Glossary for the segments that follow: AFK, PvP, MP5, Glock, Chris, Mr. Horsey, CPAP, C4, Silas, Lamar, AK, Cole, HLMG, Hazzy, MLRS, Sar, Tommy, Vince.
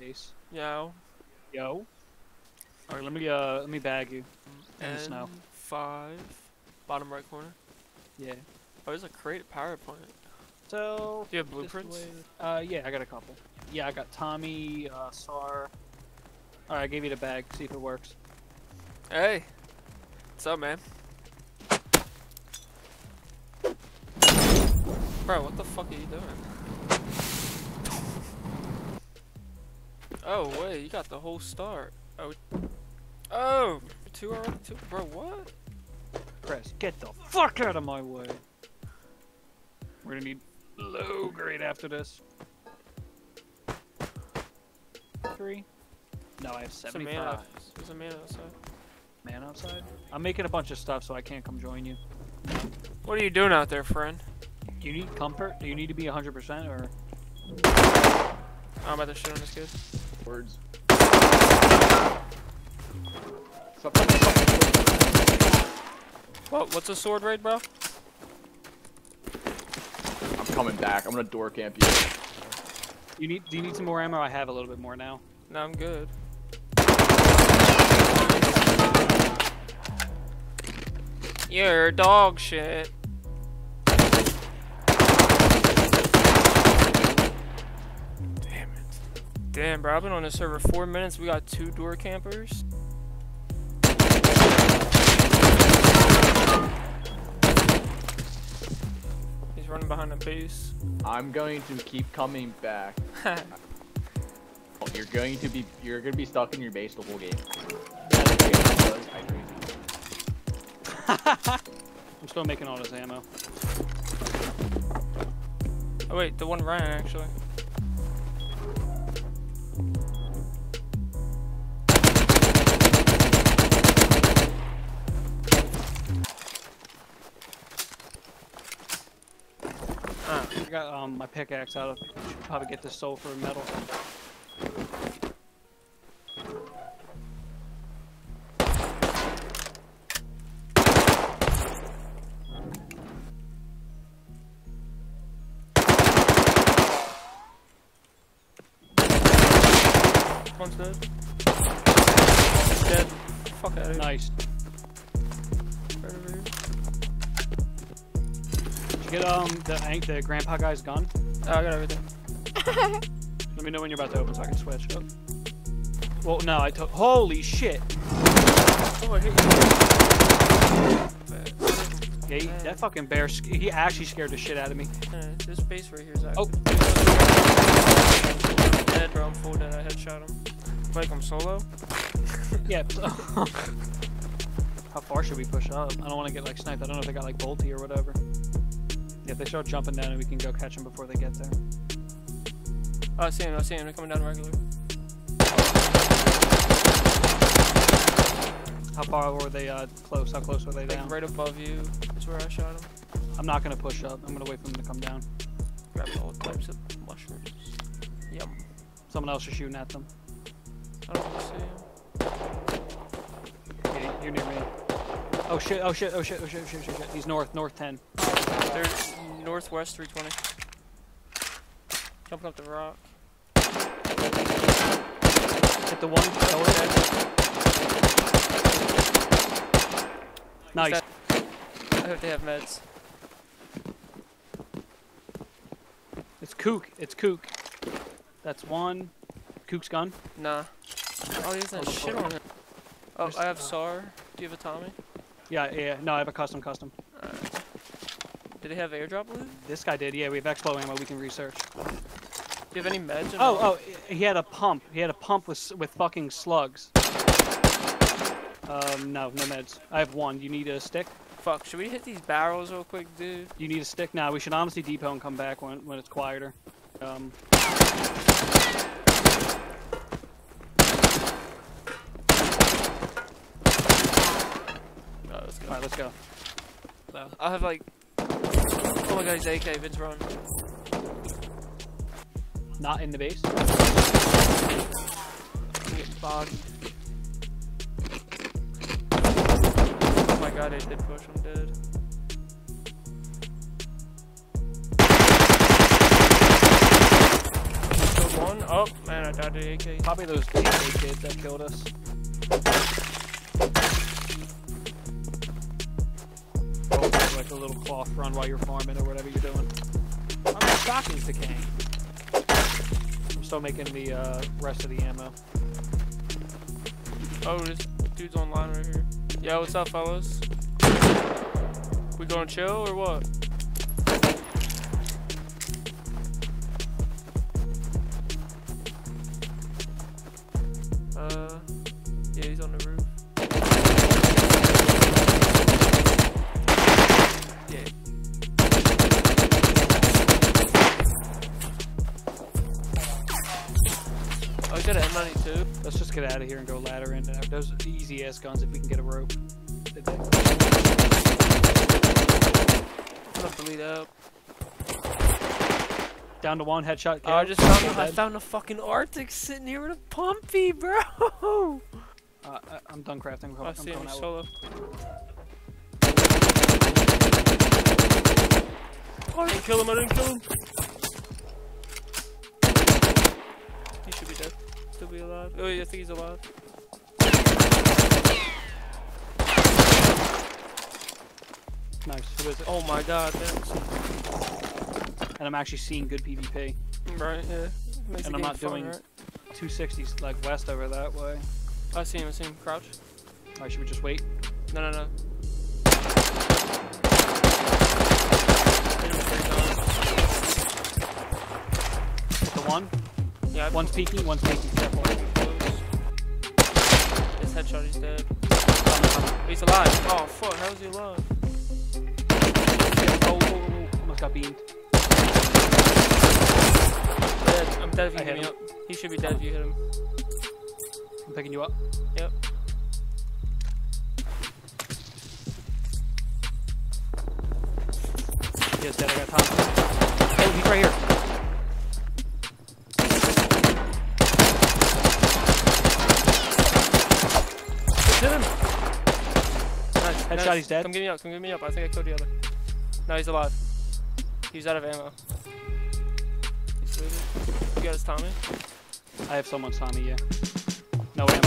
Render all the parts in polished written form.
Peace. Yo. Yo. All right, let me bag you. In the snow. 5, bottom right corner. Yeah. Oh, there's a crate at power plant. So. Do you have blueprints? Yeah, I got a couple. Yeah, I got Tommy, Sar. All right, I gave you the bag. See if it works. Hey. What's up, man? Bro, what the fuck are you doing? Oh wait, you got the whole star. Oh, oh, 2 already. 2, bro, what? Chris, get the fuck out of my way. We're gonna need low grade after this. 3. No, I have 75. There's a man outside. Man outside? I'm making a bunch of stuff, so I can't come join you. What are you doing out there, friend? Do you need comfort? Do you need to be 100% or? Oh, I'm about to shit on this kid. Words. What? What's a sword raid, bro? I'm coming back. I'm gonna door camp you. You need? Do you need some more ammo? I have a little bit more now. No, I'm good. You're dog shit. Damn, bro, I've been on this server 4 minutes. We got 2 door campers. He's running behind the base. I'm going to keep coming back. You're gonna be stuck in your base the whole game. I'm still making all this ammo. Oh wait, the one Ryan actually. I got my pickaxe out. I should probably get this soul for metal. One's dead. One's dead. Fuck out of here. Nice. Right over here. Get the grandpa guy's gun. Oh, I got everything. Let me know when you're about to open so I can switch. Oh. Well, no, I took. Holy shit! Oh, I hit you. Yeah, that fucking bear. He actually scared the shit out of me. This base right here is actually. Oh. Dead, bro. I'm full dead. I headshot him. Like I'm solo. Yeah. How far should we push up? I don't want to get like sniped. I don't know if they got like bolty or whatever. If they start jumping down, and we can go catch them before they get there. Oh, I see him. I see him. They're coming down regularly. How far were they close? How close were they down? Like right above you is where I shot him. I'm not going to push up. I'm going to wait for them to come down. Grab all types of mushrooms. Yum. Someone else is shooting at them. I don't really see him. Yeah, you're near me. Oh, shit. Oh, shit. Oh, shit. Oh, shit. Oh, shit. Shit, shit. He's north. North 10. There's northwest 320. Jumping up the rock. Hit the one. Oh, nice. I hope they have meds. It's Kook. It's Kook. That's one. Kook's gun. Nah. Oh, there's that shit on him. Oh, I have Sar. Do you have a Tommy? Yeah, yeah. No, I have a custom. Did they have airdrop loot? This guy did, yeah. We have Expo ammo we can research. Do you have any meds? Oh, he had a pump. He had a pump with fucking slugs. No, no meds. I have one. You need a stick? Fuck, should we hit these barrels real quick, dude? You need a stick? Nah, we should honestly depot and come back when it's quieter. Oh, let's go. Alright, let's go. So, I have like... Oh my god, he's AK, Vince run. Not in the base. I'm getting bogged. Oh my god, I did push, I'm dead. Still one? Oh man, I died to AK. Probably those AK kids that killed us. Oh, like a little cloth run while you're farming or whatever you're doing. I'm not stockings decaying. I'm still making the rest of the ammo. Oh, this dude's online right here. Yo, what's up, fellas? We gonna chill or what? Yeah, he's on the roof. Yeah. Oh, he's got an M92. Let's just get out of here and go ladder in. Those are easy ass guns if we can get a rope. I'll have to lead up. Down to one headshot. Oh, I found a fucking Arctic sitting here with a pumpy, bro. I'm done crafting. I see him solo. I didn't kill him. He should be dead. Still be alive. Oh, yeah, I think he's alive. Nice. Who is it? Oh my god, thanks. And I'm actually seeing good PvP. Right, yeah. And I'm not doing fun, right? 260s like west over that way. I see him. Crouch. Alright, should we just wait? No. The one? Yeah. One's peeking, one's peeking. Careful. This headshot, he's dead. Oh, he's alive. Oh, fuck. How is he alive? Almost got beamed. I'm dead if you hit me up. He should be dead if you hit him. I'm picking you up. Yep. He is dead, I got top. Oh, he's right here. Hit him! Nice. Headshot, he's dead. Come get me up. I think I killed the other. No, he's alive. He's out of ammo. He's looted. You got his Tommy? I have someone's Tommy, yeah. No ammo.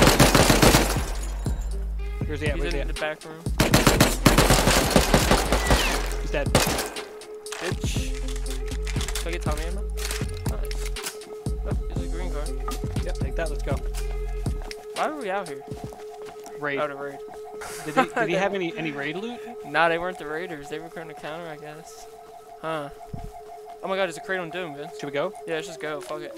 Where's he at? He's in the back room. He's dead. Bitch. Can I get Tommy ammo? Nice. Oh, there's a green card. Yeah, take that. Let's go. Why were we out here? Raid. Out of raid. Did he have any raid loot? Nah, they weren't the raiders. They were going to counter, I guess. Huh. Oh my god, there's a crate on Doom, Vince. Should we go? Yeah, let's just go. Fuck it.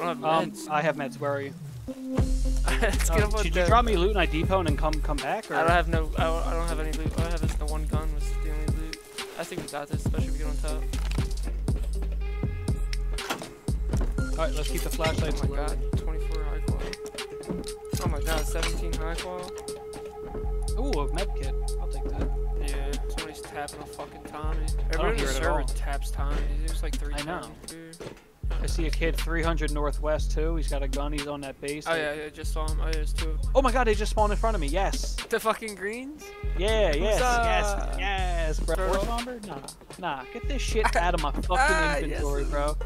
I don't have meds. I have meds. Where are you? Let's get up. Did you drop me loot and I depot and then come back? Or? I don't have any loot. All I have is the one gun was the only loot. I think we got this, especially if we get on top. Alright, let's keep the flashlights. Oh my god, 24 high qual. Oh my god, 17 high qual. Ooh, a med kit. I'll take that. Yeah, somebody's tapping a fucking Tommy. Everybody on the server taps Tommy. There's like 3 times. I know. I see a kid 300 northwest too. He's got a gun. He's on that base. Oh yeah, I just saw him. Oh, yeah, there's 2 of them. Oh my god, they just spawned in front of me. Yes. The fucking greens? Yeah, yes, bro. Horse bomber? Nah. Get this shit out of my fucking inventory, bro.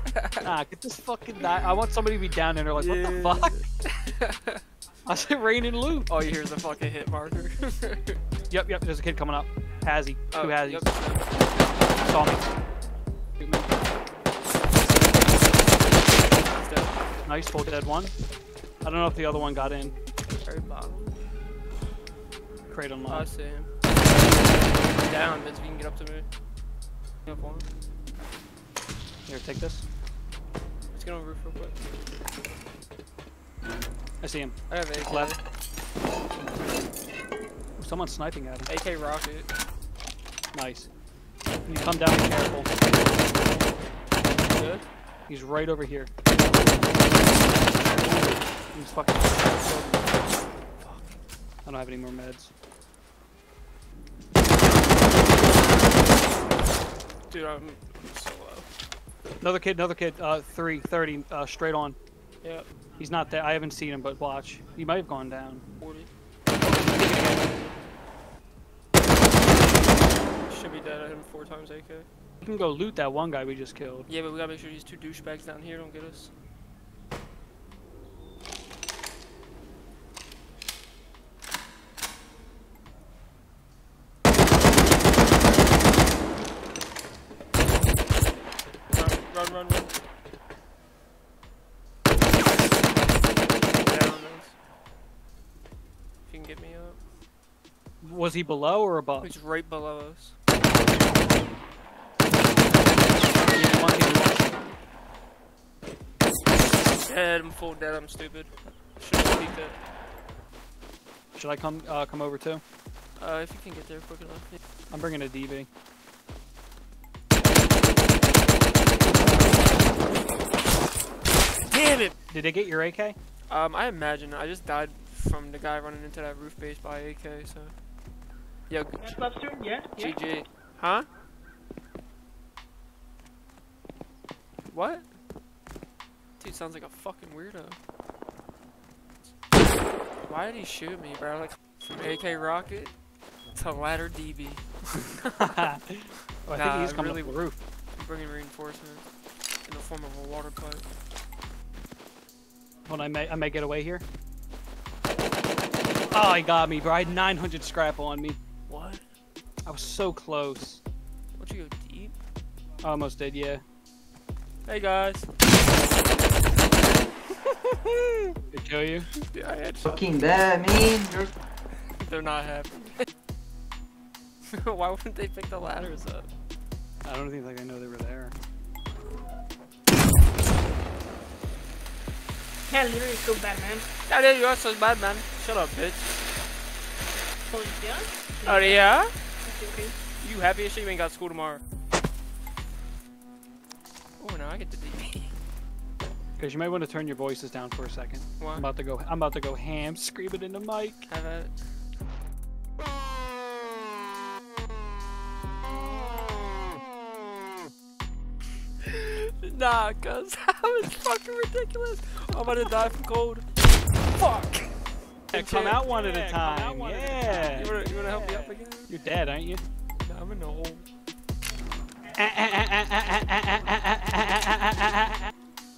Nah, get this fucking... I want somebody to be down there like, yeah. What the fuck? I said rain and loot. Oh, you hear the fucking hit marker. Yep, there's a kid coming up. Hazzy. Two Hazzies. Yep. Saw me. Nice, full dead one. I don't know if the other one got in. Very bottom. Crate on line. I see him. Down, Vince, if you can get up to me. Up on. Here, take this. Let's get on the roof real quick. I see him. I have AK. Left. Ooh, someone's sniping at him. AK rocket. Nice. You come down, be careful. Good. He's right over here. He's fucking... Fuck. I don't have any more meds. Dude, I'm so low. Another kid. 330, straight on. Yep. He's not there. I haven't seen him, but watch. He might have gone down. 40. Should be dead. I hit him 4 times AK. You can go loot that one guy we just killed. Yeah, but we gotta make sure these 2 douchebags down here don't get us. Was he below or above? He's right below us. Dead, I'm full dead, I'm stupid. Should I come over too? If you can get there quick enough. I'm bringing a DV. Damn it! Did they get your AK? I imagine. I just died from the guy running into that roof base by AK, so... Yo, yeah, GG. Huh? What? Dude sounds like a fucking weirdo. Why did he shoot me, bro? Like, from AK rocket to ladder DB. Well, I think he's coming up the roof. I'm bringing reinforcements in the form of a water pipe. Hold on, I may get away here. Oh, he got me, bro. I had 900 scrap on me. What? I was so close. What'd you go deep? I almost did, yeah. Hey guys. They kill you? Yeah, I had fucking bad, man. They're not happy. Why wouldn't they pick the ladders up? I don't think like I know they were there. Yeah, literally so bad, man. Yeah, you are so bad, man. Shut up, bitch. Oh yeah? Oh yeah? Okay. You happy as shit? You ain't got school tomorrow. Oh, now I get to DP. Cause you might want to turn your voices down for a second. What? I'm about to go ham, screaming in the mic. Have at it. Nah, cuz that was fucking ridiculous. I'm about to die from cold. Fuck. Yeah, come out one at a time. Yeah. You wanna help me up again? You're dead, aren't you? Nah, I'm in the hole.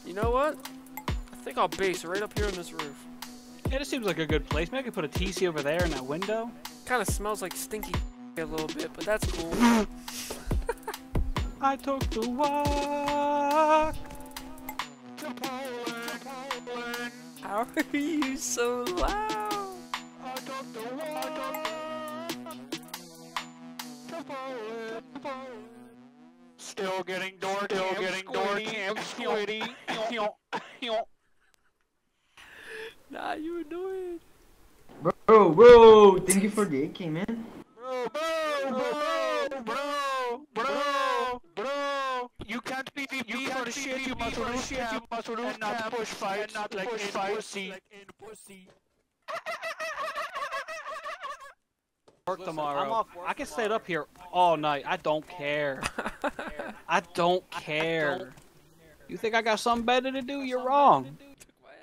You know what? I think I'll base right up here on this roof. Yeah, this seems like a good place. Maybe I could put a TC over there in that window. Kind of smells like stinky a little bit, but that's cool. I took the walk to Poland. How are you so loud? I took the walk to Poland. Still getting door, still getting door, squiddy. Nah, you annoyed. Bro, thank you for the AK, man. Bro. You can't be the shit, you must rush, you must rush, and not push fight, not like in pussy. Work tomorrow. I'm off work. I can stay up here all night. I don't care. I don't care. You think I got something better to do? You're wrong.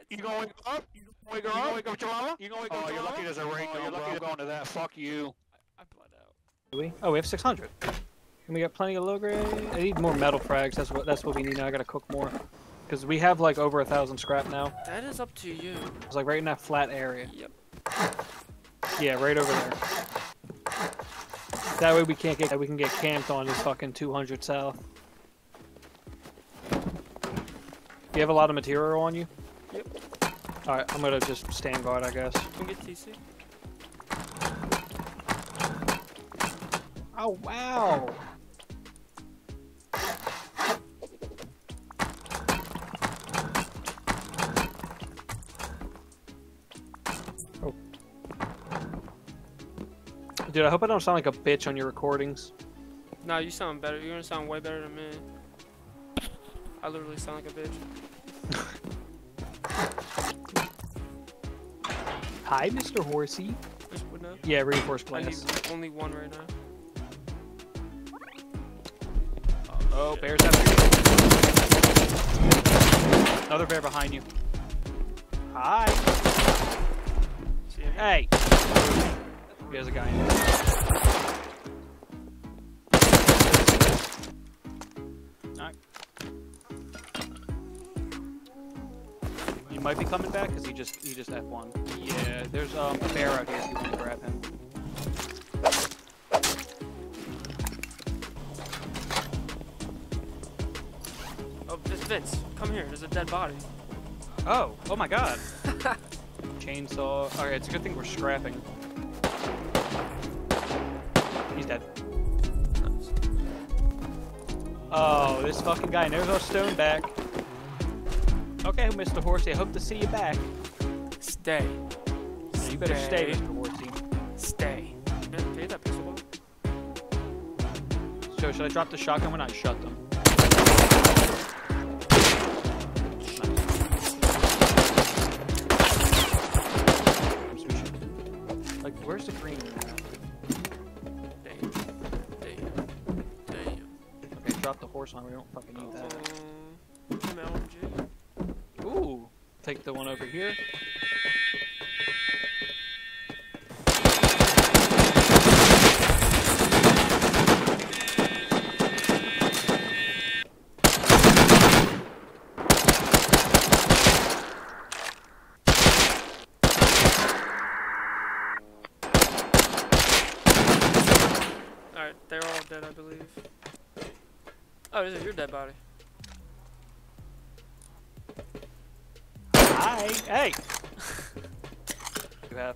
You going up? You going up, drama? Oh, you're lucky there's a rain. Oh, you're lucky I'm going to that. Fuck you. I bled out. We have 600. And we got plenty of low grade. I need more metal frags. That's what we need now. I gotta cook more. Because we have like over 1,000 scrap now. That is up to you. It's like right in that flat area. Yep. Yeah, right over there. That way we can get camped on this fucking 200 south. You have a lot of material on you? Yep. Alright, I'm gonna just stand guard, I guess. Can we get TC? Oh wow! Dude, I hope I don't sound like a bitch on your recordings. Nah, you sound better. You're gonna sound way better than me. I literally sound like a bitch. Hi, Mr. Horsey. Yeah, reinforced glass. Only one right now. Oh, bears have another bear behind you. Hi. Hey. There's a guy in there. Alright. You might be coming back because he just F1. Yeah, there's a bear out here if you want to grab him. Oh, there's Vince. Come here, there's a dead body. Oh my god. Chainsaw. Alright, it's a good thing we're scrapping. He's dead. Nice. Oh, this fucking guy. And there's our stone back. Okay, Mr. Horsey, I hope to see you back. Stay. So you better stay, Mr. Horsey. Stay. Did you hear that pistol? So, should I drop the shotgun when I shut them? Nice. Like, where's the green? Damn. Damn. Damn. Okay, drop the horse on. We don't fucking need that. Ooh. Take the one over here. I believe. Oh, this is your dead body. Hi! Hey! You have.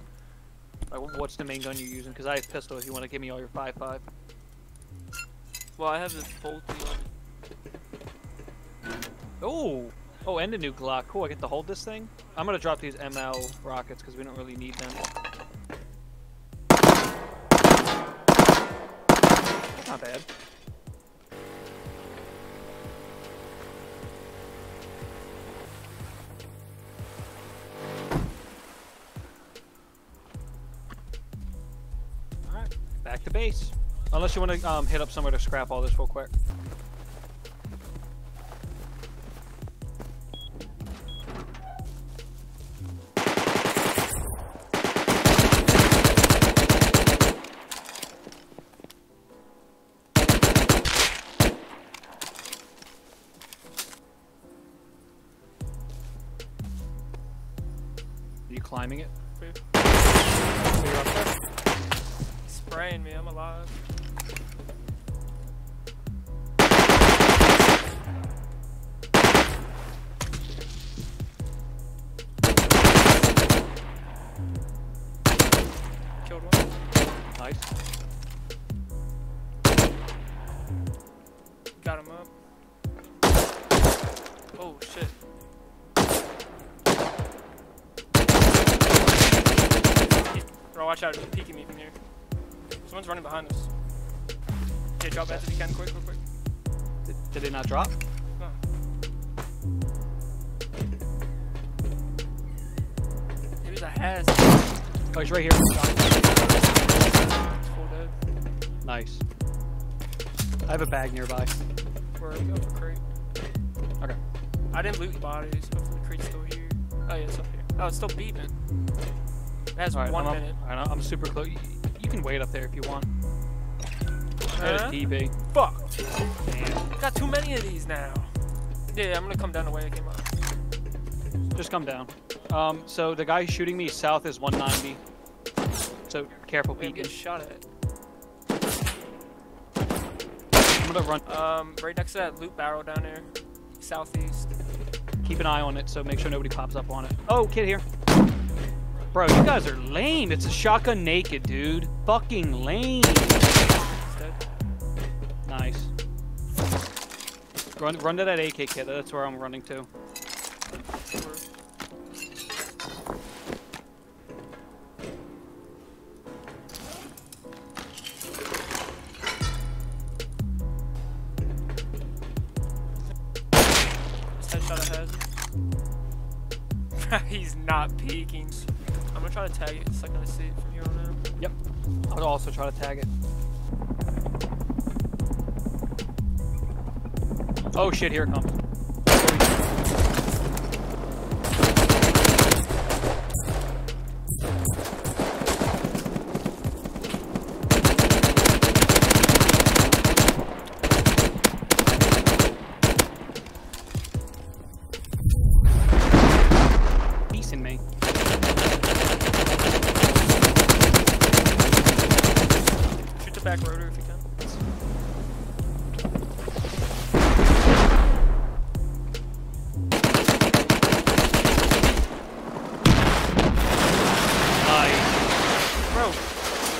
What's the main gun you're using? Because I have pistol if you want to give me all your 5.5. Well, I have this bolty one. Oh! Oh, and a new Glock. Cool, I get to hold this thing? I'm going to drop these ML rockets because we don't really need them. Not bad. Alright, back to base. Unless you want to hit up somewhere to scrap all this real quick. Climbing it. He's spraying me, I'm alive. Killed one. Nice. Got him up. Oh shit. Bro, watch out, he's peeking me from here. Someone's running behind us. Okay, drop that if you can, quick, real quick. Did it not drop? No. It was a Hazzy. Oh, he's right here. He's full dead. Nice. I have a bag nearby. Where are we going for crate? Okay. I didn't loot bodies. Hopefully the crate's still here. Oh, yeah, it's up here. Oh, it's still beeping. That's right, 1 minute. Right, I'm super close. You can wait up there if you want. DB. Fuck! Damn. Got too many of these now. Yeah, I'm gonna come down the way I came up. Just come down. So the guy shooting me south is 190. So careful, people. Get shot at. I'm gonna run. Right next to that loot barrel down there, southeast. Keep an eye on it, so make sure nobody pops up on it. Oh, kid here. Bro, you guys are lame. It's a shotgun naked, dude. Fucking lame. Nice. Run to that AK kit. That's where I'm running to. Just headshot ahead. He's not peeking. I'm gonna try to tag it, it's like I see it from here on out. Yep. I'll also try to tag it. Oh shit, here it comes. Back rotor if you can. Nice. Bro,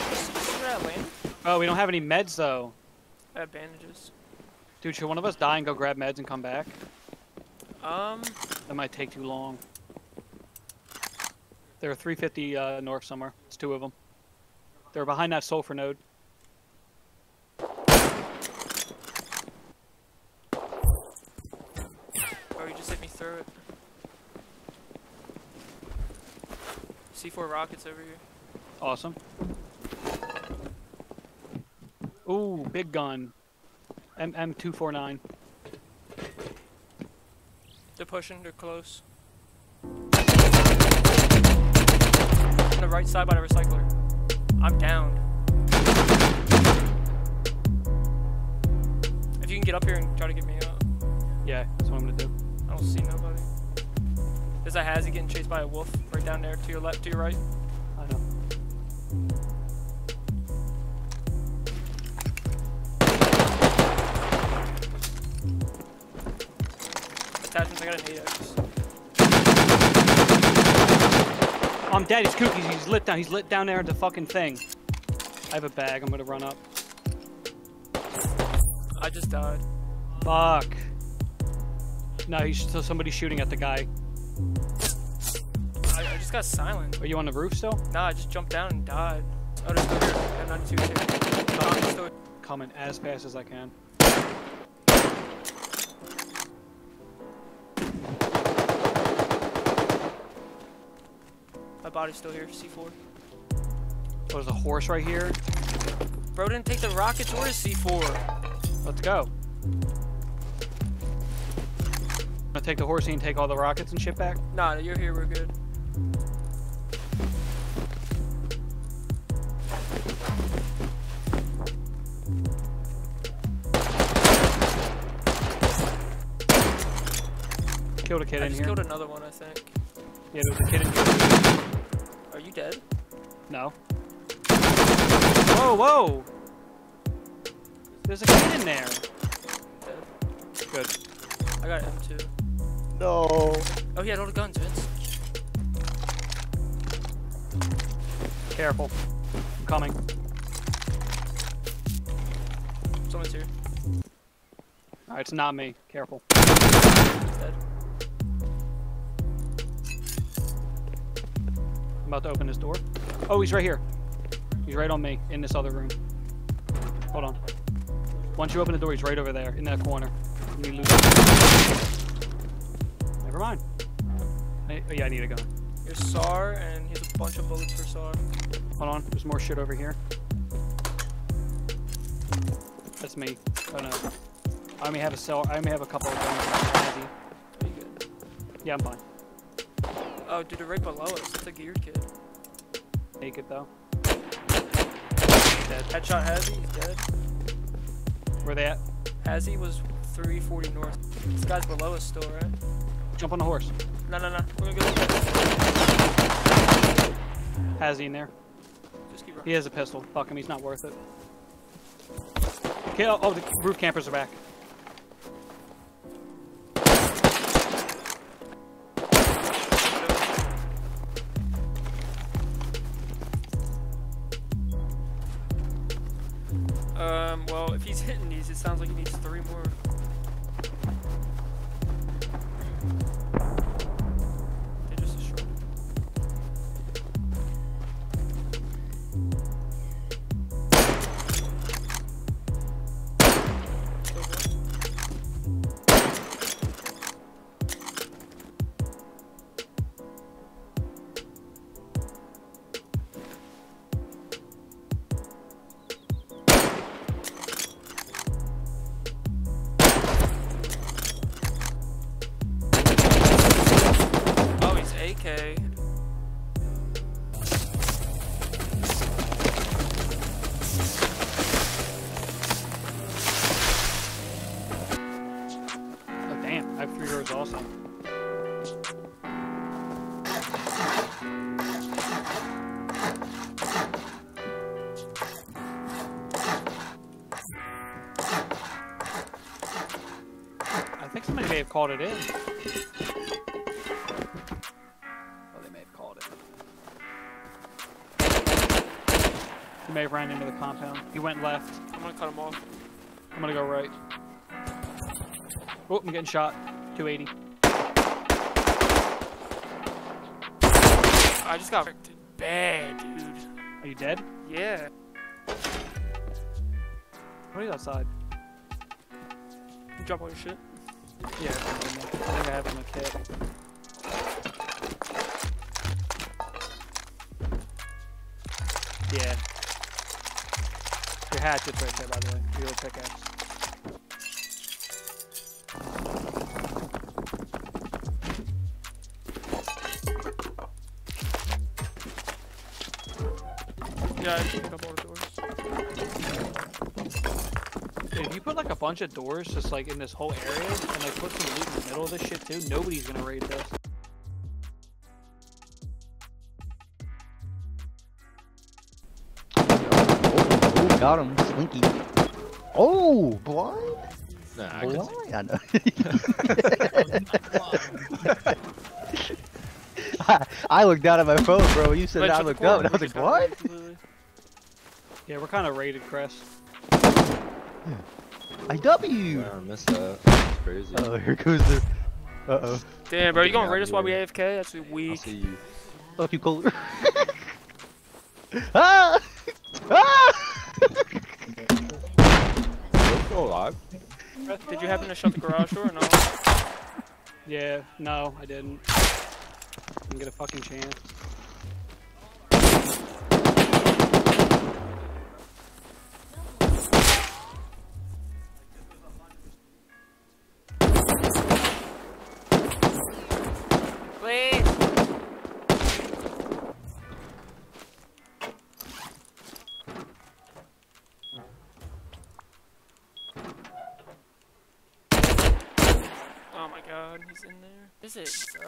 is that land? Oh, we don't have any meds, though. I have bandages. Dude, should one of us die and go grab meds and come back? That might take too long. There are 350 north somewhere. It's two of them. They're behind that sulfur node. Throw it. C4 rockets over here. Awesome. Ooh, big gun. MM249. They're pushing, they're close. On the right side by the recycler. I'm down. If you can get up here and try to get me out. Yeah, that's what I'm gonna do. I don't see nobody. There's a Hazzy getting chased by a wolf right down there to your left, to your right. I know. Attachments, I got an AX. I'm dead, he's kookies, he's lit down there at the fucking thing. I have a bag, I'm gonna run up. I just died. Fuck. No, he's still somebody shooting at the guy. I just got silent. Are you on the roof still? Nah, I just jumped down and died. Oh, there's over here. I'm not too sure. Coming as fast as I can. My body's still here, C4. Oh, there's a horse right here. Bro didn't take the rockets or the C4. Let's go. Take the horsey and take all the rockets and shit back? Nah, you're here, we're good. Killed a kid in here. I just killed another one, I think. Yeah, there was a kid in here. Are you dead? No. Whoa, whoa! There's a kid in there! Dead. Good. I got M2. No. Oh, he had all the guns, Vince. Careful. I'm coming. Someone's here. Alright, it's not me. Careful. He's dead. I'm about to open this door. Oh, he's right here. He's right on me in this other room. Hold on. Once you open the door, he's right over there in that corner. You lose him. Never mind. Yeah, I need a gun. Here's Sar, and here's a bunch of bullets for Sar. Hold on, there's more shit over here. That's me. Oh no. I only have a cell. I only have a couple of guns. Are you good? Yeah, I'm fine. Oh, dude, they're right below us. That's a geared kid. Naked though. Dead. Headshot Hazzy, he's dead. Where they at? Hazzy was 340 north. This guy's below us still, right? Jump on the horse. No, no, no. We're gonna go. Hazzy in there. Just keep running. He has a pistol. Fuck him. He's not worth it. Okay. Oh, the roof campers are back. Well, if he's hitting these, it sounds like he needs 3 more. Called it in. Well, they may have called it. He may have ran into the compound. He went left. I'm gonna cut him off. I'm gonna go right. Oh, I'm getting shot. 280. I just got wrecked bad, dude. Are you dead? Yeah. What is outside? You drop all your shit? Yeah, I think I have it in my kit. Yeah. Your hatchet's right there, by the way. Your little pickaxe. Yeah, I picked up all the doors. Dude, if you put like a bunch of doors just like in this whole area and like put some loot in the middle of this shit too, nobody's gonna raid this. Oh, got him, slinky. Oh, blind? Nah, blind? I know. I looked down at my phone, bro. You said I looked up and I was like, what? Yeah, we're kind of raided, Chris. IW! Wow, I missed that. That's crazy. Oh, here goes the... Uh-oh. Damn, bro, you gonna raid us while we AFK? That's weak. I'll see you. Fuck you, Cole. Ah! Ah! You're still alive? Did you happen to shut the garage door or no? Yeah, no, I didn't. Didn't get a fucking chance.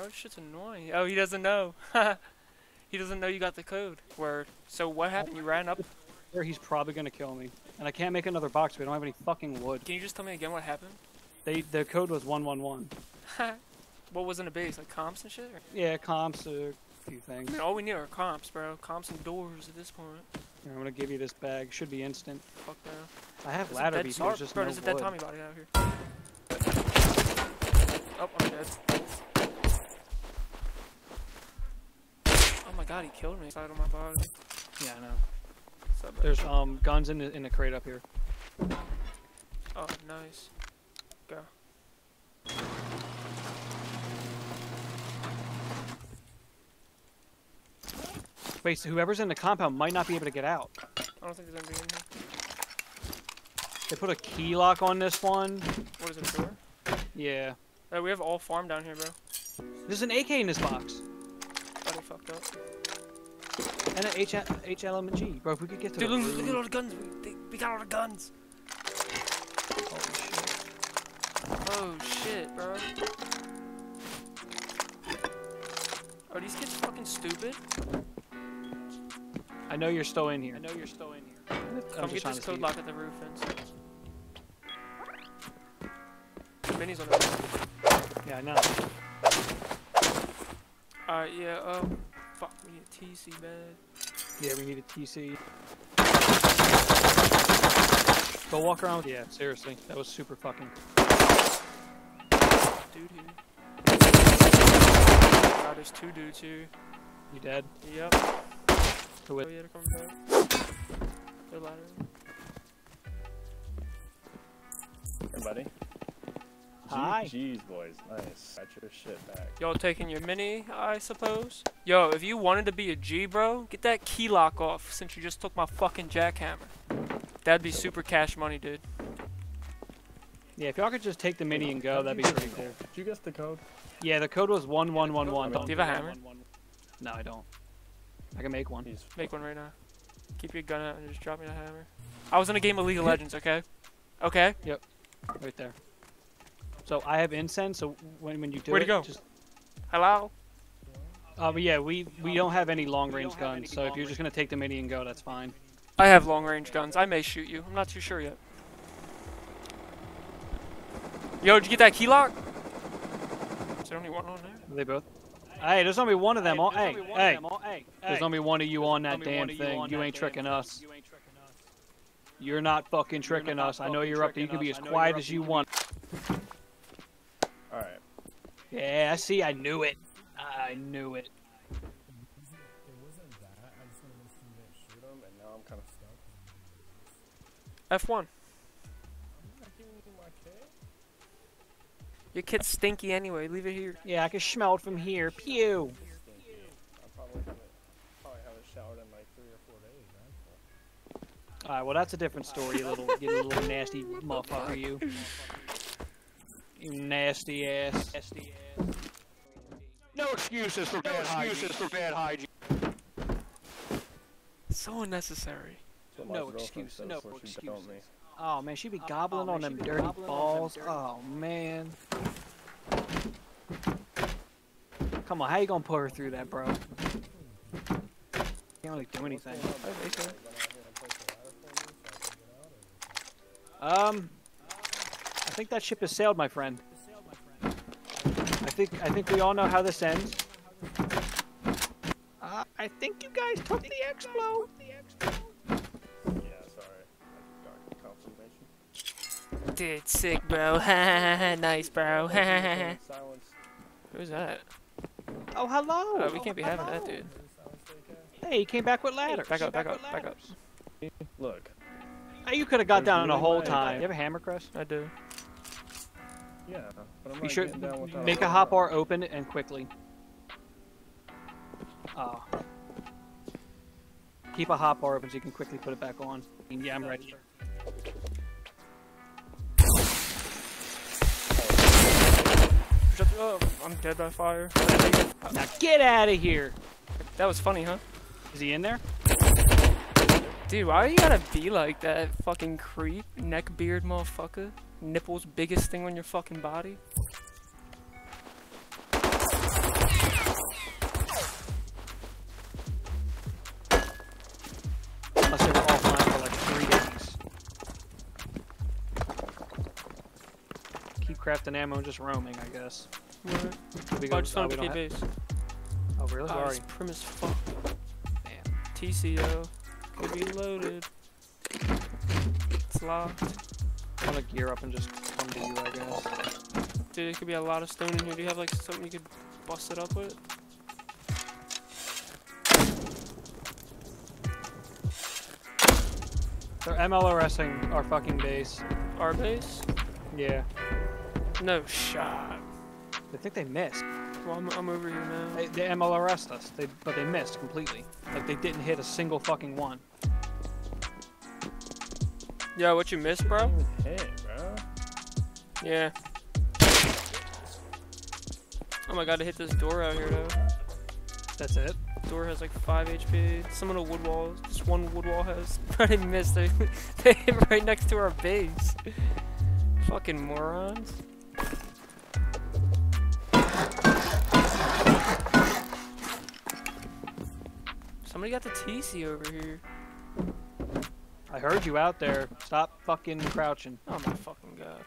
Oh, shit's annoying. Oh, he doesn't know. He doesn't know you got the code. Word. So what happened? You ran up? He's probably gonna kill me. And I can't make another box. We don't have any fucking wood. Can you just tell me again what happened? The code was 111. What was in the base? Like comps and shit? Or? Yeah, comps, a few things. I mean, all we need are comps, bro. Comps and doors at this point. Here, I'm gonna give you this bag. Should be instant. Fuck no. I have ladder beats. There's just no wood. Bro, there's a dead Tommy body out here. Oh, I'm dead. Oh my god, he killed me inside of my body. Yeah, I know. So there's guns in the crate up here. Oh, nice. Go. Wait, so whoever's in the compound might not be able to get out. I don't think there's anybody in here. They put a key lock on this one. What is it, a door? Yeah. Right, we have all farm down here, bro. There's an AK in this box. Fucked up. And an HLMG, bro. If we could get to dude, look at all the guns. We got all the guns. Holy shit. Oh shit, bro. Are these kids fucking stupid? I know you're still in here. Come get this code lock at the roof, Vince. Minnie's on the roof. Yeah, I know. Alright, yeah, fuck, we need a TC, man. Yeah, we need a TC. Go walk around with, yeah, seriously, that was super fucking. Dude here. Oh, there's two dudes here. You dead? Yep. Who is? Oh, yeah, they're coming back. They're ladder. Hey, buddy. Hi. Jeez, boys, nice. Got your shit back. Y'all taking your mini, I suppose? Yo, if you wanted to be a G, bro, get that key lock off since you just took my fucking jackhammer. That'd be super cash money, dude. Yeah, if y'all could just take the mini and go, that'd be pretty cool. Did you guess the code? Yeah, the code was 1111. Do you have a hammer? No, I don't. I can make one. Make one right now. Keep your gun out and just drop me the hammer. I was in a game of League of Legends, okay? Okay? Yep. Right there. So I have incense, so when you do where'd it, go? Just... Hello? But yeah, we don't have any long-range guns, so if you're just going to take the mini and go, that's fine. I have long-range guns. I may shoot you. I'm not too sure yet. Yo, did you get that key lock? Is there only one on there? Are they both? Hey, there's only one of them. Hey, hey, there's only one of you on that damn thing. You ain't tricking us. You're not fucking tricking us. I know you're up there. You can be as quiet as you want. All right. Yeah, see, I knew it. I knew it. F1. Your kid's stinky anyway. Leave it here. Yeah, I can smell it from here. Pew. All right, well that's a different story, you little nasty motherfucker, you nasty ass. No excuses for bad hygiene. So unnecessary. No excuses. No excuses. Oh man, she be gobbling on them dirty balls. Oh man. Come on, how you gonna put her through that, bro? Can't really do anything. I think that ship has sailed, my friend. I think we all know how this ends. I think you guys took the Explo. Yeah, sorry. Dark confirmation. Dude, sick, bro. Nice, bro. Who's that? Oh, hello. Oh, we can't be having that, dude. Hey, he came back with ladders. Back up, back up, back up. Look. You could have got down the whole time. You have a hammer, Chris? I do. Yeah, but I'm not getting down without a hammer. Make a hot bar open and quickly. Oh. Keep a hot bar open so you can quickly put it back on. Yeah, I'm ready. Oh, I'm dead by fire. Now get out of here! That was funny, huh? Is he in there? Dude, why you gotta be like that, fucking creep, neck beard motherfucker? Nipples, biggest thing on your fucking body? Unless they were offline for like 3 days. Keep crafting ammo and just roaming, I guess. Right. Oh, I just found a base. Oh, really? Oh, it's prim as fuck. Damn. TCO. Reloaded. It's locked. I'm gonna gear up and just come to you, I guess. Dude, it could be a lot of stone in here. Do you have like something you could bust it up with? They're MLRSing our fucking base. Our base? Yeah. No shot. I think they missed. Well, I'm over here now. They MLRS'd us, but they missed completely. Like, they didn't hit a single fucking one. Yo, what you missed, bro? Didn't even hit, bro. Yeah. Oh my god, I hit this door out here, though. That's it? Door has like 5 HP. Some of the wood walls, just one wood wall has. But I missed. They hit right next to our base. Fucking morons. Somebody got the TC over here. I heard you out there. Stop fucking crouching. Oh my fucking god.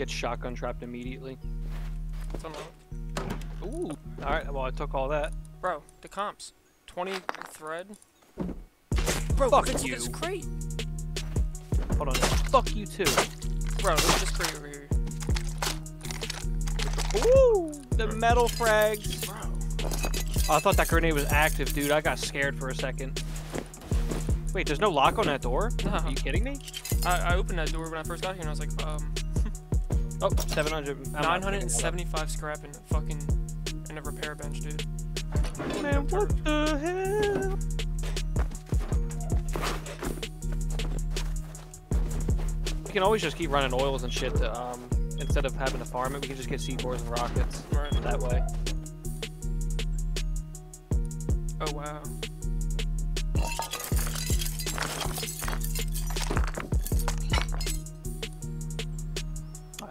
Gets shotgun trapped immediately. That's unlocked. Ooh. Alright, well I took all that. Bro, the comps. 20 thread. Bro, fuck you. This crate. Hold on. Fuck you too. Bro, look at this crate over here. Ooh! The metal frags. Bro. Oh, I thought that grenade was active, dude. I got scared for a second. Wait, there's no lock on that door? No. Are you kidding me? I opened that door when I first got here and I was like, Oh, 975 scrap in fucking in a repair bench, dude. Man, what the hell? We can always just keep running oils and shit to, instead of having to farm it, we can just get C4s and rockets right that way. Oh wow.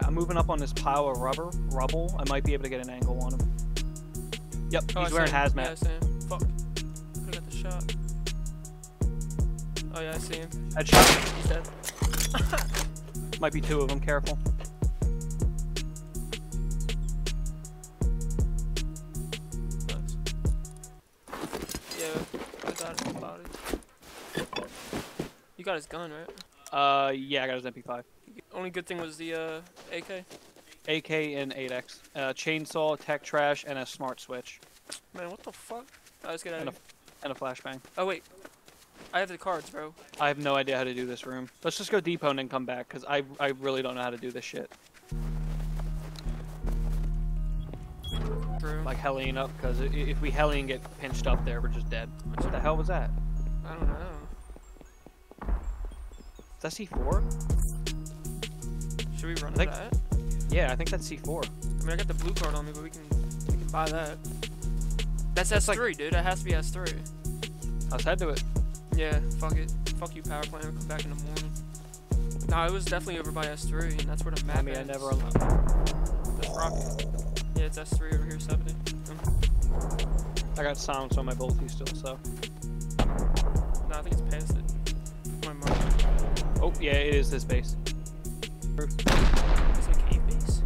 I'm moving up on this pile of rubble. I might be able to get an angle on him. Yep, oh, he's wearing hazmat. Yeah, I see him. Fuck. I got the shot. Oh yeah, I see him. Headshot. He's dead. Might be two of them. Careful. You got his gun, right? Yeah, I got his MP5. Only good thing was the, AK? AK and 8X. Chainsaw, tech trash, and a smart switch. Man, what the fuck? I was gonna... And a flashbang. Oh, wait. I have the cards, bro. I have no idea how to do this room. Let's just go depot and then come back, because I really don't know how to do this shit. True. Like, hellying up, because if we helly and get pinched up there, we're just dead. What the hell was that? I don't know. Is that C4? Should we run that? Yeah, I think that's C4. I mean, I got the blue card on me, but we can buy that. That's S3, like, dude. That has to be S3. Let's head to it. Yeah, fuck it. Fuck you, power plant. We'll come back in the morning. Nah, it was definitely over by S3, and that's where the map is. I mean, I never unlocked it. That's rocket. Yeah, it's S3 over here, 70. I got sounds on my bolty still, so. Nah, I think it's past it. Oh, yeah, it is this base. Is it a cave base?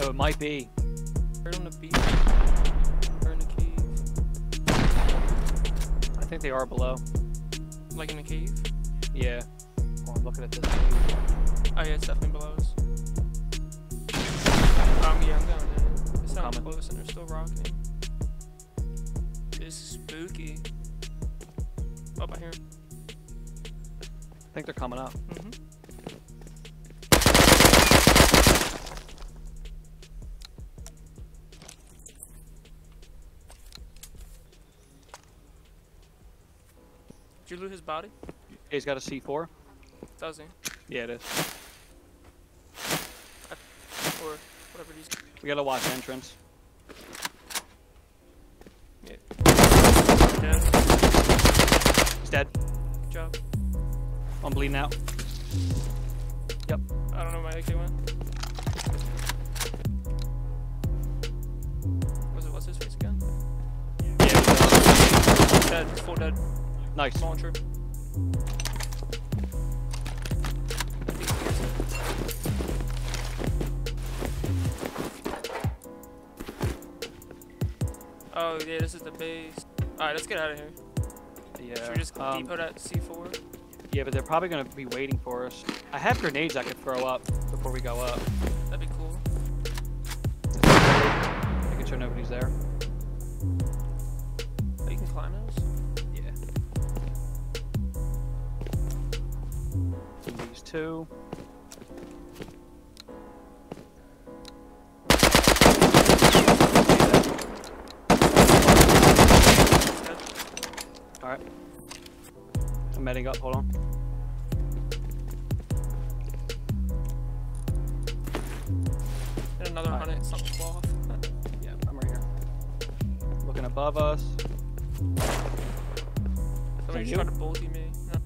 Oh, it might be. Right on the beach. Or in the cave. I think they are below. Like in a cave? Yeah. Oh, I'm looking at this cave. Oh, yeah, it's definitely below us. Yeah, I'm going in. It's not close, and they're still rocking. It's spooky. Up I hear him. I think they're coming up. Did you loot his body? He's got a C4. Does he? Yeah, it is. Or whatever it is. We gotta watch entrance. Yeah. Dead. He's dead. Good job. I'm bleeding out. Yep. I don't know where my AK went. What's his face again? Yeah. Dead. Full dead. Nice. Launcher. Oh yeah, this is the base. Alright, let's get out of here. Yeah. Should we just depot that C4? Yeah, but they're probably going to be waiting for us. I have grenades I could throw up before we go up. That'd be cool. Making sure nobody's there. Oh, you can climb those? Yeah. These two. Alright. I'm medding up, hold on. Another right. 100 something fall off. Yeah, I'm right here. Looking above us. Somebody's trying to bully me. No.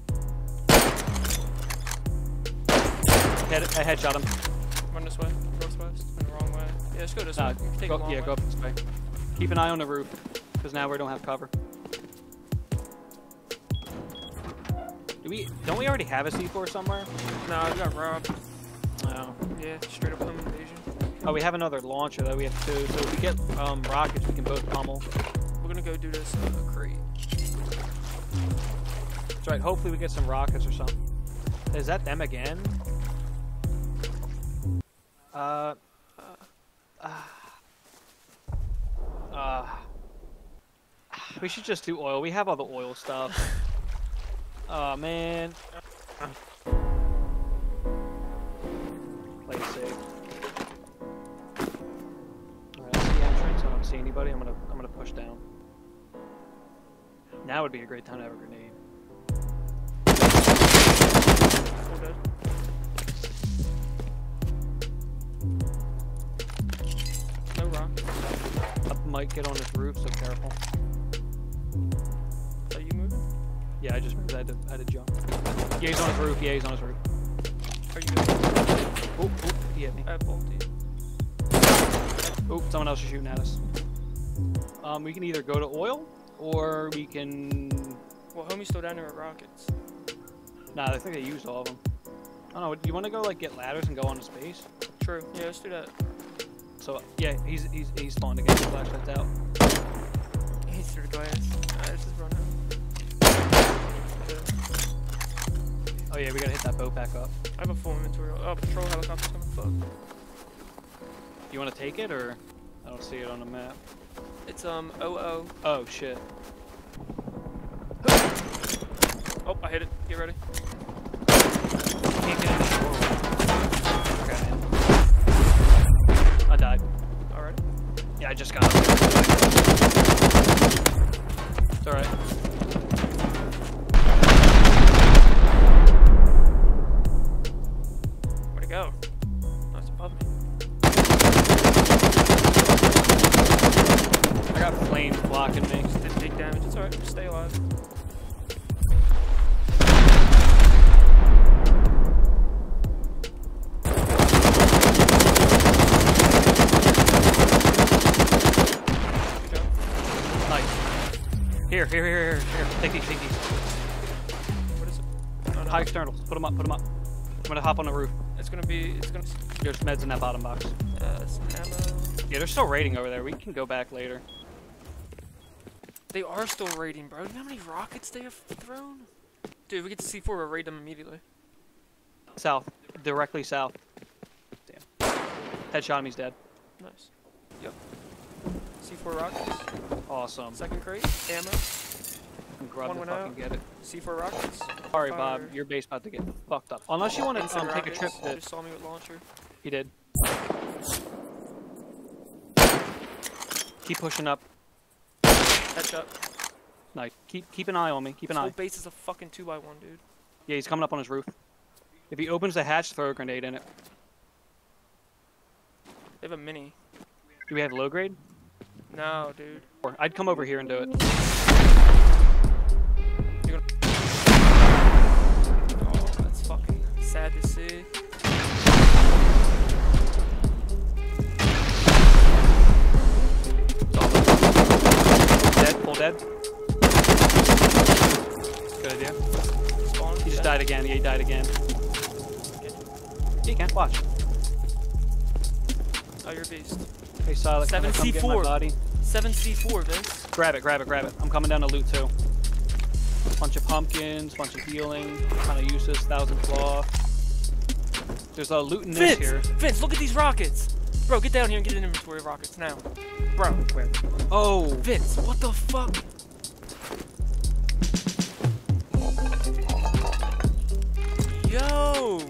I headshot him. Run this way. Northwest. Run the wrong way. Yeah, let's go this way. Go up this way. Keep an eye on the roof, because now we don't have cover. Don't we already have a C4 somewhere? No, we got robbed. No. Yeah, straight up home invasion. Oh, we have another launcher though. We have two. So if we get rockets, we can both pummel. We're gonna go do this crate. That's right. Hopefully we get some rockets or something. Is that them again? We should just do oil. We have all the oil stuff. Oh man. Play safe. Alright, I see the entrance. I don't see anybody. I'm gonna push down. Now would be a great time to have a grenade. Okay. No rock. I might get on this roof, so careful. Are you moving? Yeah, I just moved. I had to jump. Yeah, he's on his roof. Yeah, he's on his roof. Are you good? Oh, oh, he hit me. I bolted. Oh, someone else is shooting at us. We can either go to oil, or we can... Well, homie's still down here at rockets. Nah, I think they used all of them. I don't know, do you want to go, like, get ladders and go on to space? True. Yeah, let's do that. So, yeah, he's spawned again. The flashlight's out. He's through the glass. Alright, let's just run out. Oh yeah, we gotta hit that boat back up. I have a full inventory. Oh, patrol helicopter's coming. Fuck. You wanna take it, or? I don't see it on the map. It's, OO. Oh, shit. Oh, I hit it. Get ready. Can't get in. Okay. I died. Alright. Yeah, I just got him. It's alright. Go. No, it's above me. I got flames blocking me. Just did big damage. It's alright. Just stay alive. Good job. Nice. Here. Take these. What is it? Oh, no. High externals. Put them up. I'm gonna hop on the roof. It's gonna be. There's meds in that bottom box. Some ammo. Yeah, they're still raiding over there. We can go back later. They are still raiding, bro. You know how many rockets they have thrown? Dude, if we get to C4, we'll raid them immediately. South. Directly south. Damn. Headshot him, he's dead. Nice. Yep. C4 rockets. Awesome. Second crate. Ammo. Grab the fucking get it. C4 rockets. Sorry, fire. Bob, your base about to get fucked up. Unless you want to take a trip. He just saw me with launcher. He did. Keep pushing up. Catch up. Nice. Keep an eye on me. Keep an eye. This whole base is a fucking 2x1, dude. Yeah, he's coming up on his roof. If he opens the hatch, throw a grenade in it. They have a mini. Do we have low grade? No, dude. I'd come over here and do it. Sad to see. Dead, full dead. Good idea. He just died again. Yeah, he died again. He can't watch. Oh, you're a beast. Hey, Silas. 7C4. 7C4, Vince. Grab it. I'm coming down to loot too. Bunch of pumpkins, bunch of healing, kind of useless, 1000 claw. There's a loot in this here. Vince, look at these rockets! Bro, get down here and get an inventory of rockets now. Bro. Where? Oh! Vince, what the fuck? Yo!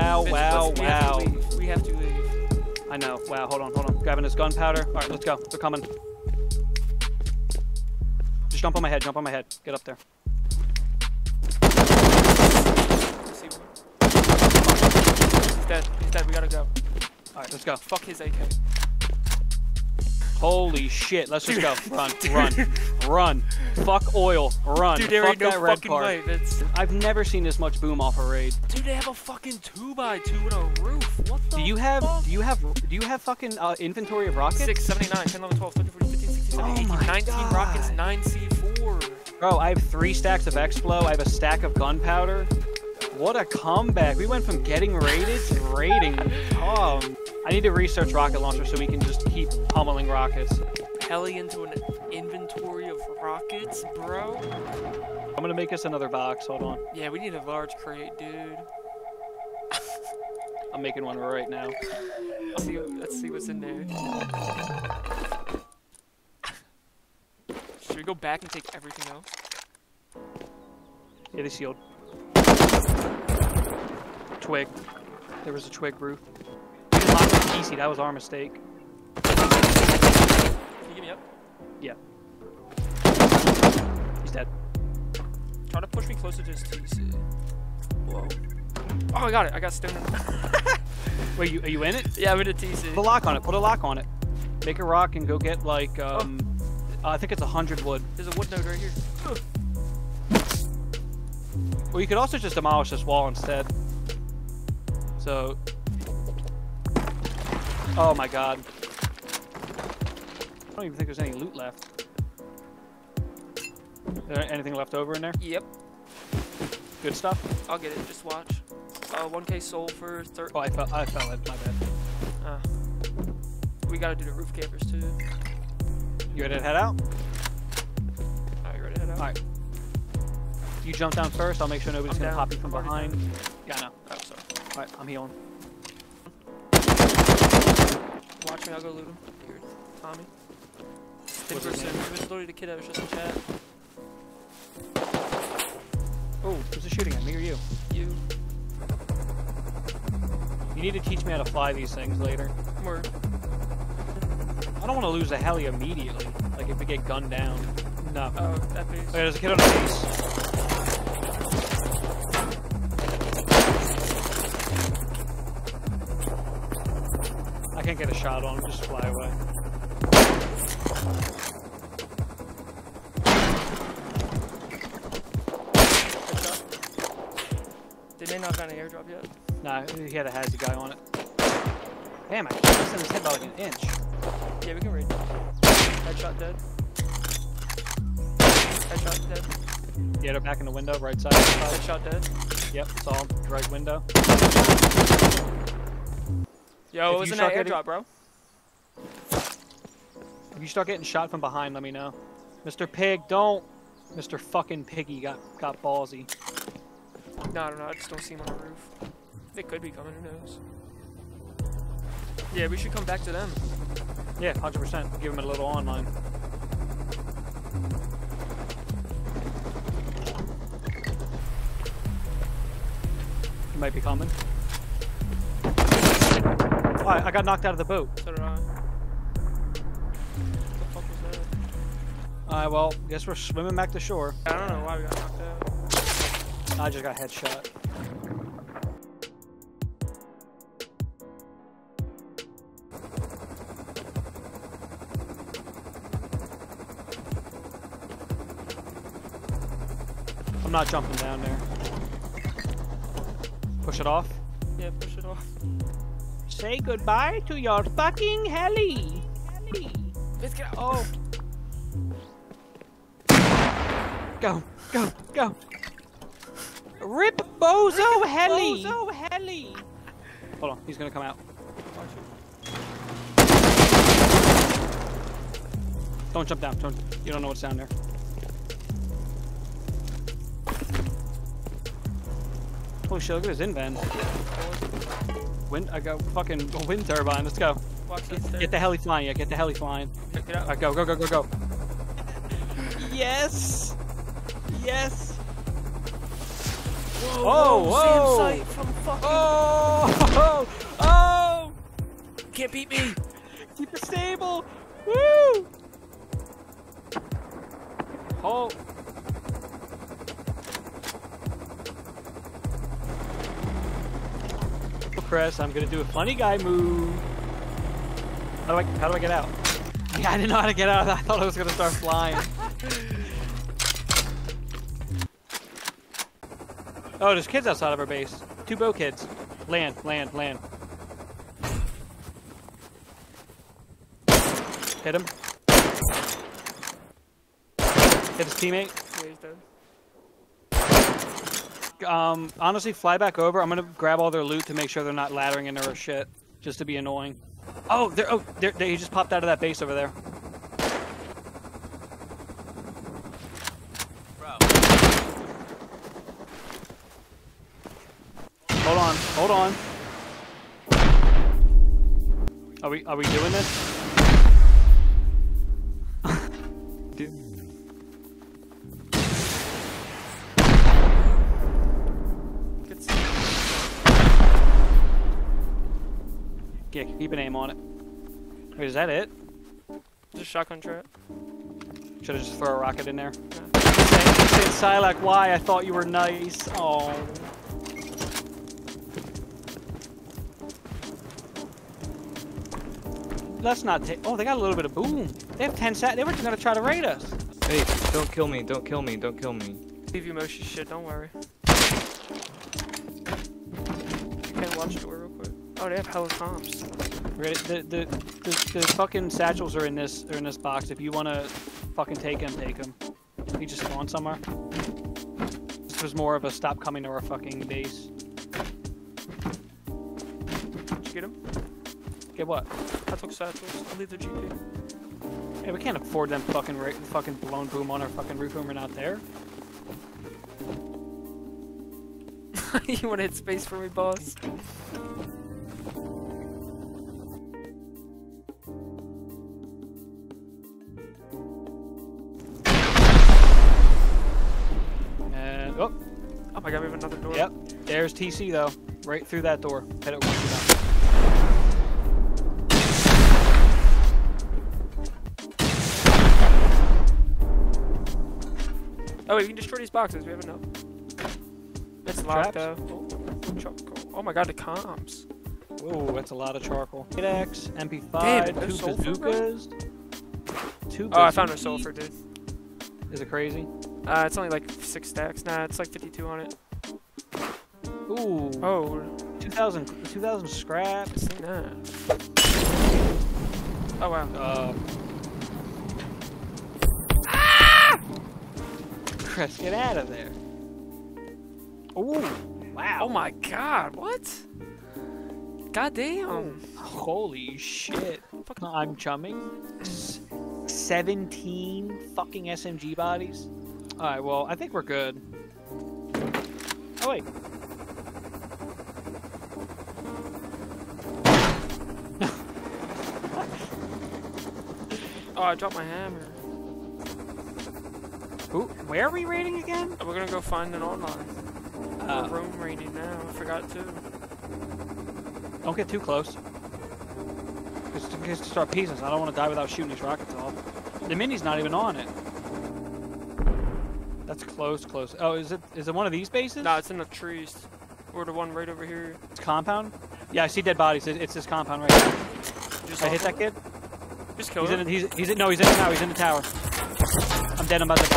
Wow. We have to leave. I know. Wow, hold on. Grabbing this gunpowder. All right, let's go. They're coming. Just jump on my head. Get up there. He's dead. We gotta go. All right, let's go. Fuck his AK. Holy shit. Let's just go. Run. Fuck oil. Run. Dude, there ain't no fucking way. I've never seen this much boom off a raid. Dude, they have a fucking 2x2 with a roof. What the fuck? Do you have fucking inventory of rockets? 6, 79, 10, 11, 12, 13, 14, 15, 16, 17, 18, 19 rockets, 9C4. Bro, I have 3 stacks of Explo. I have a stack of gunpowder. What a comeback. We went from getting raided to raiding. I need to research rocket launcher so we can just keep pummeling rockets. Heli into an inventory of rockets, bro? I'm gonna make us another box. Hold on. Yeah, we need a large crate, dude. I'm making one right now. Let's see what's in there. Should we go back and take everything else? Yeah, they sealed. Twig. There was a twig roof. We didn't lock the PC. That was our mistake. Can you get me up? Yeah. He's dead. Try to push me closer to his TC. Whoa. Oh, I got it. I got stoned. Wait, are you in it? Yeah, I'm in a TC. Put a lock on it. Put a lock on it. Make a rock and go get like, I think it's 100 wood. There's a wood node right here. Ugh. Well, you could also just demolish this wall instead. So. Oh my god. I don't even think there's any loot left. Is there anything left over in there? Yep. Good stuff? I'll get it. Just watch. 1K soul for 30. Oh, I fell in. My bad. We gotta do the roof campers too. You ready to head out? Alright, you ready to head out? Alright. You jump down first. I'll make sure nobody's gonna pop you from behind. Down. Yeah, I know. Oh, sorry. Alright, I'm healing. Watch me. I'll go loot him. Here, Tommy. Stick person. There's literally the kid that was just in chat. Oh, who's the shooting at? Me or you? You. You need to teach me how to fly these things later. Word. I don't want to lose a heli immediately. Like, if we get gunned down. No. Oh, that base. Wait, there's a kid on the base. I can't get a shot on him. Just fly away. Did they not find an airdrop yet? Nah, he had a Hazzy guy on it. Damn, I can't send his head by like an inch. Yeah, we can raid. Headshot dead. Headshot dead. Yeah, they're back in the window, right side. Headshot dead. Yep, it's all right window. Yo, it was an airdrop, bro. If you start getting shot from behind, let me know. Mr. Pig, don't. Mr. fucking Piggy got ballsy. No, I don't know. I just don't see him on the roof. They could be coming, who knows? Yeah, we should come back to them. Yeah, 100%. Give them a little online. You might be coming. Oh, I got knocked out of the boat. So did I. What the fuck was that? Alright, well, guess we're swimming back to shore. I don't know why we got knocked out. I just got headshot. I'm not jumping down there. Push it off? Yeah, push it off. Say goodbye to your fucking heli! Let's get out. Oh! Go! Go! Go! Rip Bozo heli! Bozo heli! Hold on, he's gonna come out. Don't jump down. Don't, you don't know what's down there. Oh shit, look at his in-van. I got fucking a wind turbine, let's go. Get the heli flying, yeah, get the heli flying. Alright, go, go, go, go, go. Yes! Yes! Whoa, whoa! Sam sight from fucking... Oh! Oh! Oh! You can't beat me! Keep it stable! Woo! Oh! Chris, I'm gonna do a funny guy move. How do I get out? Yeah, I didn't know how to get out. I thought I was gonna start flying. Oh, there's kids outside of our base. 2 bow kids. Land, land, land. Hit him. Hit his teammate. Yeah, he's dead. Honestly, fly back over. I'm gonna grab all their loot to make sure they're not laddering into our shit, just to be annoying. Oh, they just popped out of that base over there. Hold on, hold on. Are we doing this? Dude. Yeah, keep an aim on it. Wait, is that it? Just shotgun turret. Should I just throw a rocket in there? Yeah. Saying, Silac, why? I thought you were nice. Oh. Let's not take. Oh, they got a little bit of boom. They have 10 sat. They were just gonna try to raid us. Hey, don't kill me. Don't kill me. Don't kill me. Leave you motion shit. Don't worry. You can't watch the door real quick. Oh, they have hella comps. Right, the fucking satchels are in this box. If you wanna fucking take them, take them. He just spawned somewhere. This was more of a stop coming to our fucking base. Did you get him? Get what? I took satchels. I'll leave the GP. Yeah, we can't afford them fucking blown boom on our fucking roof when we're not there. You wanna hit space for me, boss? And oh! Oh my god, we have another door. Yep. There's TC though. Right through that door. Head it once you're done. Oh, wait, we can destroy these boxes. We have enough. It's locked up. Oh my god, the comms. Whoa, that's a lot of charcoal. 8X, MP5, damn, two bazookas. Two bazookas. Oh, I found a sulfur, dude. Is it crazy? It's only like 6 stacks. Nah, it's like 52 on it. Ooh. Oh. 2,000 scrap. Nah. Oh, wow. Chris, get out of there. Oh, wow. Oh my god, what? God damn. Holy shit. I'm chumming. 17 fucking SMG bodies. Alright, well, I think we're good. Oh, wait. Oh, I dropped my hammer. Ooh, where are we raiding again? We're gonna go find an online. We're room raiding now. I forgot to. Don't get too close. Just start piecing. I don't want to die without shooting these rockets off. The mini's not even on it. That's close, close. Oh, is it one of these bases? No, it's in the trees. Or the one right over here. It's compound. Yeah, I see dead bodies. It's this compound right here. Just I hit that kid. Just kill him. He's in the tower. He's in the tower. I'm dead, I'm about to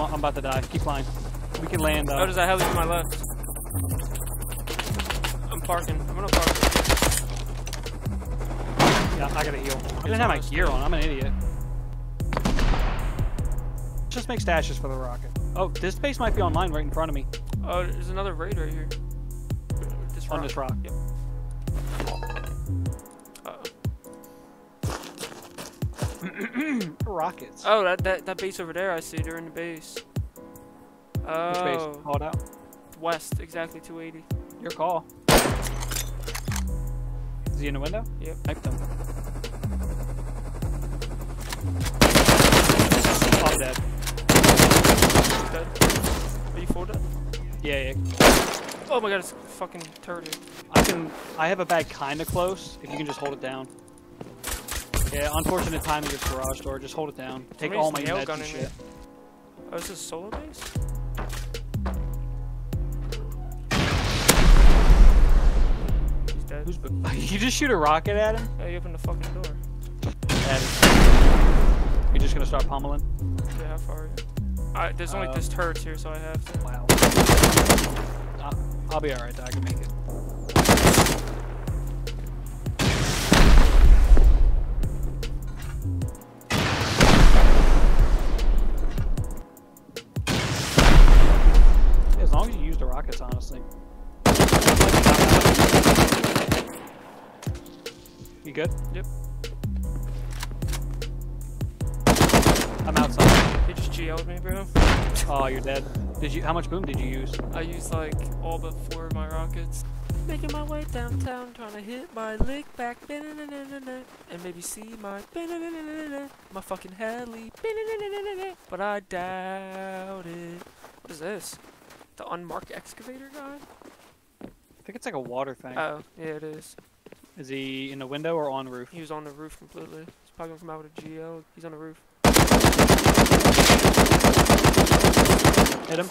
die. I'm about to die. Keep flying. We can land though. Oh, there's a heli to my left. I'm parking. I'm gonna park. Yeah, I gotta heal. I didn't have my gear on. I'm an idiot. Just make stashes for the rocket. Oh, this base might be online right in front of me. Oh, there's another raid right here. This rock. On this rock. Yep. Rockets. Oh, that base over there, I see. They're in the base. Oh. Which base? Called out. West, exactly 280. Your call. Is he in the window? Yep. Knifed him. I'm dead. Dead. Are you full dead? Yeah, yeah. Oh my god, it's fucking turret. I have a bag kinda close, if you can just hold it down. Yeah, unfortunate timing of this garage door. Just hold it down. Take all my meds and shit. Oh, is this a solo base? He's dead. You just shoot a rocket at him? Yeah, you opened the fucking door. You're just gonna start pummeling? Yeah, how far are you? Alright, there's only this turret here, so I have to. Wow. I'll be alright, I can make it. You good? Yep. I'm outside. You just GO'd me, bro. Oh, you're dead. Did you? How much boom did you use? I used like all but 4 of my rockets. Making my way downtown, trying to hit my lick back, and maybe see my fucking heli, but I doubt it. What is this? The unmarked excavator guy? I think it's like a water thing. Oh, yeah, it is. Is he in the window or on the roof? He was on the roof completely. He's probably gonna come out with a GO. He's on the roof. Hit him.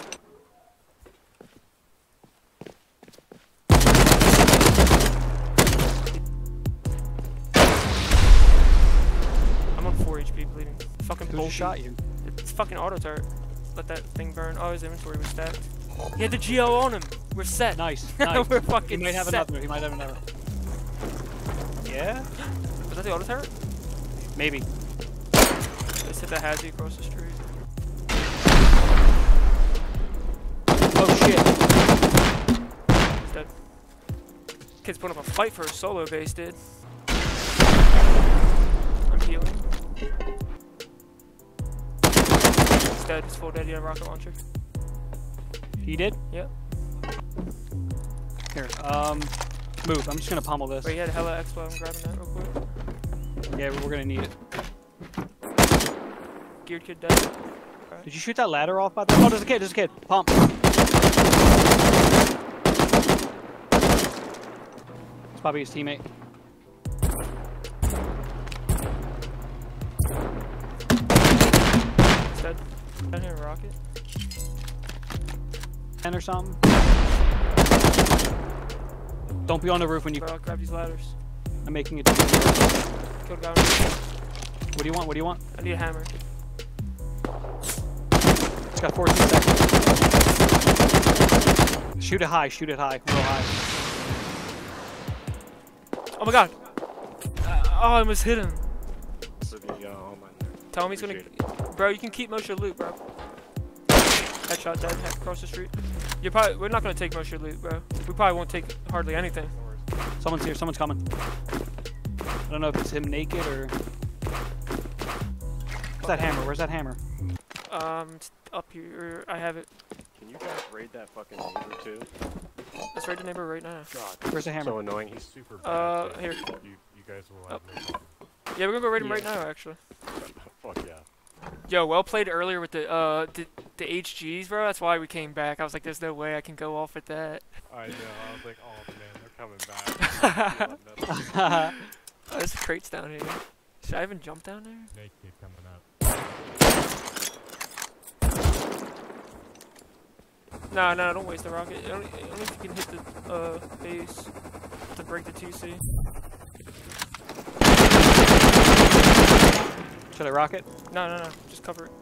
Bleeding. Fucking bullshit. Who shot you? It's fucking auto turret. Let that thing burn. Oh, his inventory was stacked. He had the GO on him. We're set. Nice. Nice. We're fucking set. He might have another. He might have another. Yeah? Was that the auto turret? Maybe. Let's hit the Hazzy across the street. Oh shit. He's dead. Kid's putting up a fight for his solo base, dude. I'm healing. He's dead, he's full dead, he had a rocket launcher. He did? Yeah. Here, move, I'm just gonna pommel this. Wait, he had hella expo, I'm grabbing that real quick. Yeah, we're gonna need it. Geared kid dead. Okay. Did you shoot that ladder off by the— Oh, there's a kid, pump. It's probably his teammate. Down here, rocket. 10 or something. Don't be on the roof when you— Bro, I'll grab these ladders. I'm making it. Killed guy. What do you want? What do you want? I need a hammer. It's got 14 seconds. Shoot it high. Shoot it high. Real high. Oh my god. Oh, I almost hit him. Tommy's gonna— Bro, you can keep most of your loot, bro. Headshot dead, across the street. You're probably— we're not gonna take most of your loot, bro. We probably won't take hardly anything. Someone's here, someone's coming. I don't know if it's him naked or— Where's that hammer? Where's that hammer? It's up here. I have it. Can you guys raid that fucking neighbor too? Let's raid the neighbor right now. God, where's the hammer? So annoying. He's super bad. Here. You guys will have no— Yeah, we're gonna go raid him right now, actually. Fuck yeah. Yo, well played earlier with the HGs, bro. That's why we came back. I was like, there's no way I can go off at that. I know. I was like, oh man, they're coming back. Oh, there's crates down here. Should I even jump down there? They keep coming up. No, no, don't waste the rocket. Only if you can hit the base to break the TC. Should I rocket? No, no, no. Just cover it.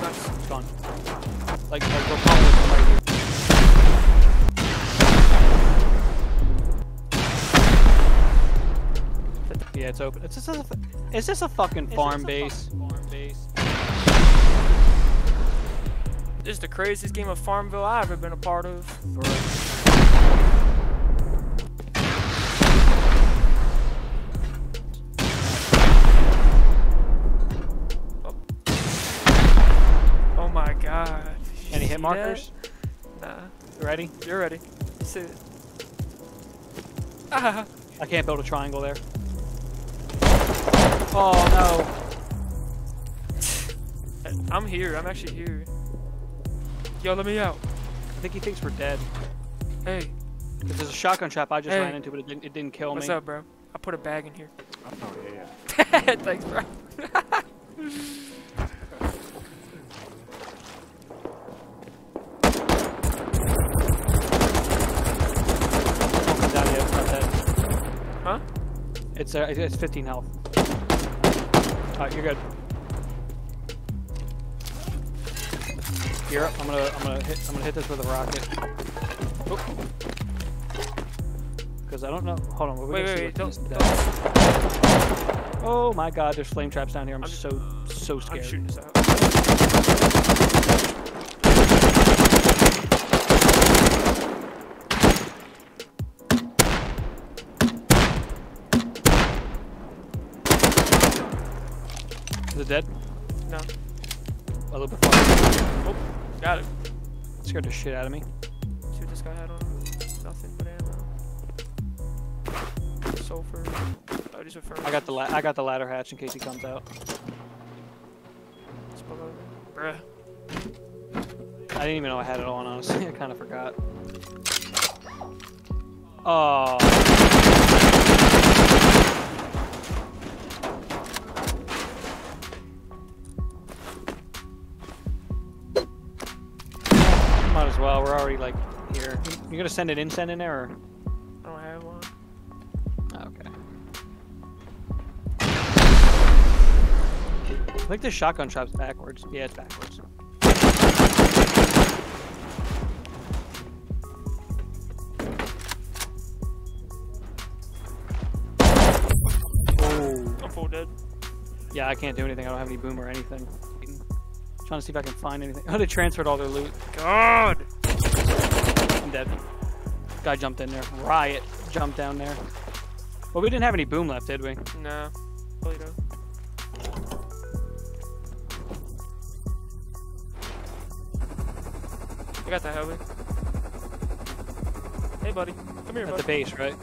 Nice. It's gone. Like we're probably right here. Yeah, it's open. Is this a fucking farm base? Farm base. This is the craziest game of Farmville I've ever been a part of. Bro. Any hit markers? Yeah. Nah. You ready? You're ready. See it. Ah. I can't build a triangle there. Oh no. I'm here. I'm actually here. Yo, let me out. I think he thinks we're dead. Hey. Cause there's a shotgun trap I just ran into, but it didn't kill me. What's up, bro? I put a bag in here. Oh yeah. Thanks, bro. It's 15 health. Alright, you're good. Gear up. I'm gonna hit this with a rocket. Because I don't know. Hold on. Wait. Don't. Oh my God! There's flame traps down here. I'm so scared. I'm shooting this out. Is it dead? No. A little bit farther. Oh, got it. Scared the shit out of me. See what this guy had on him? Nothing but ammo. Sulfur. Oh, he's a fur. I got the ladder hatch in case he comes out. It's below there. Bruh. I didn't even know I had it on, honestly. I kind of forgot. Oh. Might as well. We're already, like, here. You're going to send an incense in there, or? I don't have one. Okay. I think this shotgun trap's backwards. Yeah, it's backwards. Yeah, I can't do anything. I don't have any boom or anything. I'm trying to see if I can find anything. Oh, they transferred all their loot. God! I'm dead. Guy jumped in there. Riot jumped down there. Well, we didn't have any boom left, did we? No. Probably not. I got the heli. Hey, buddy. Come here, buddy. At the base, right?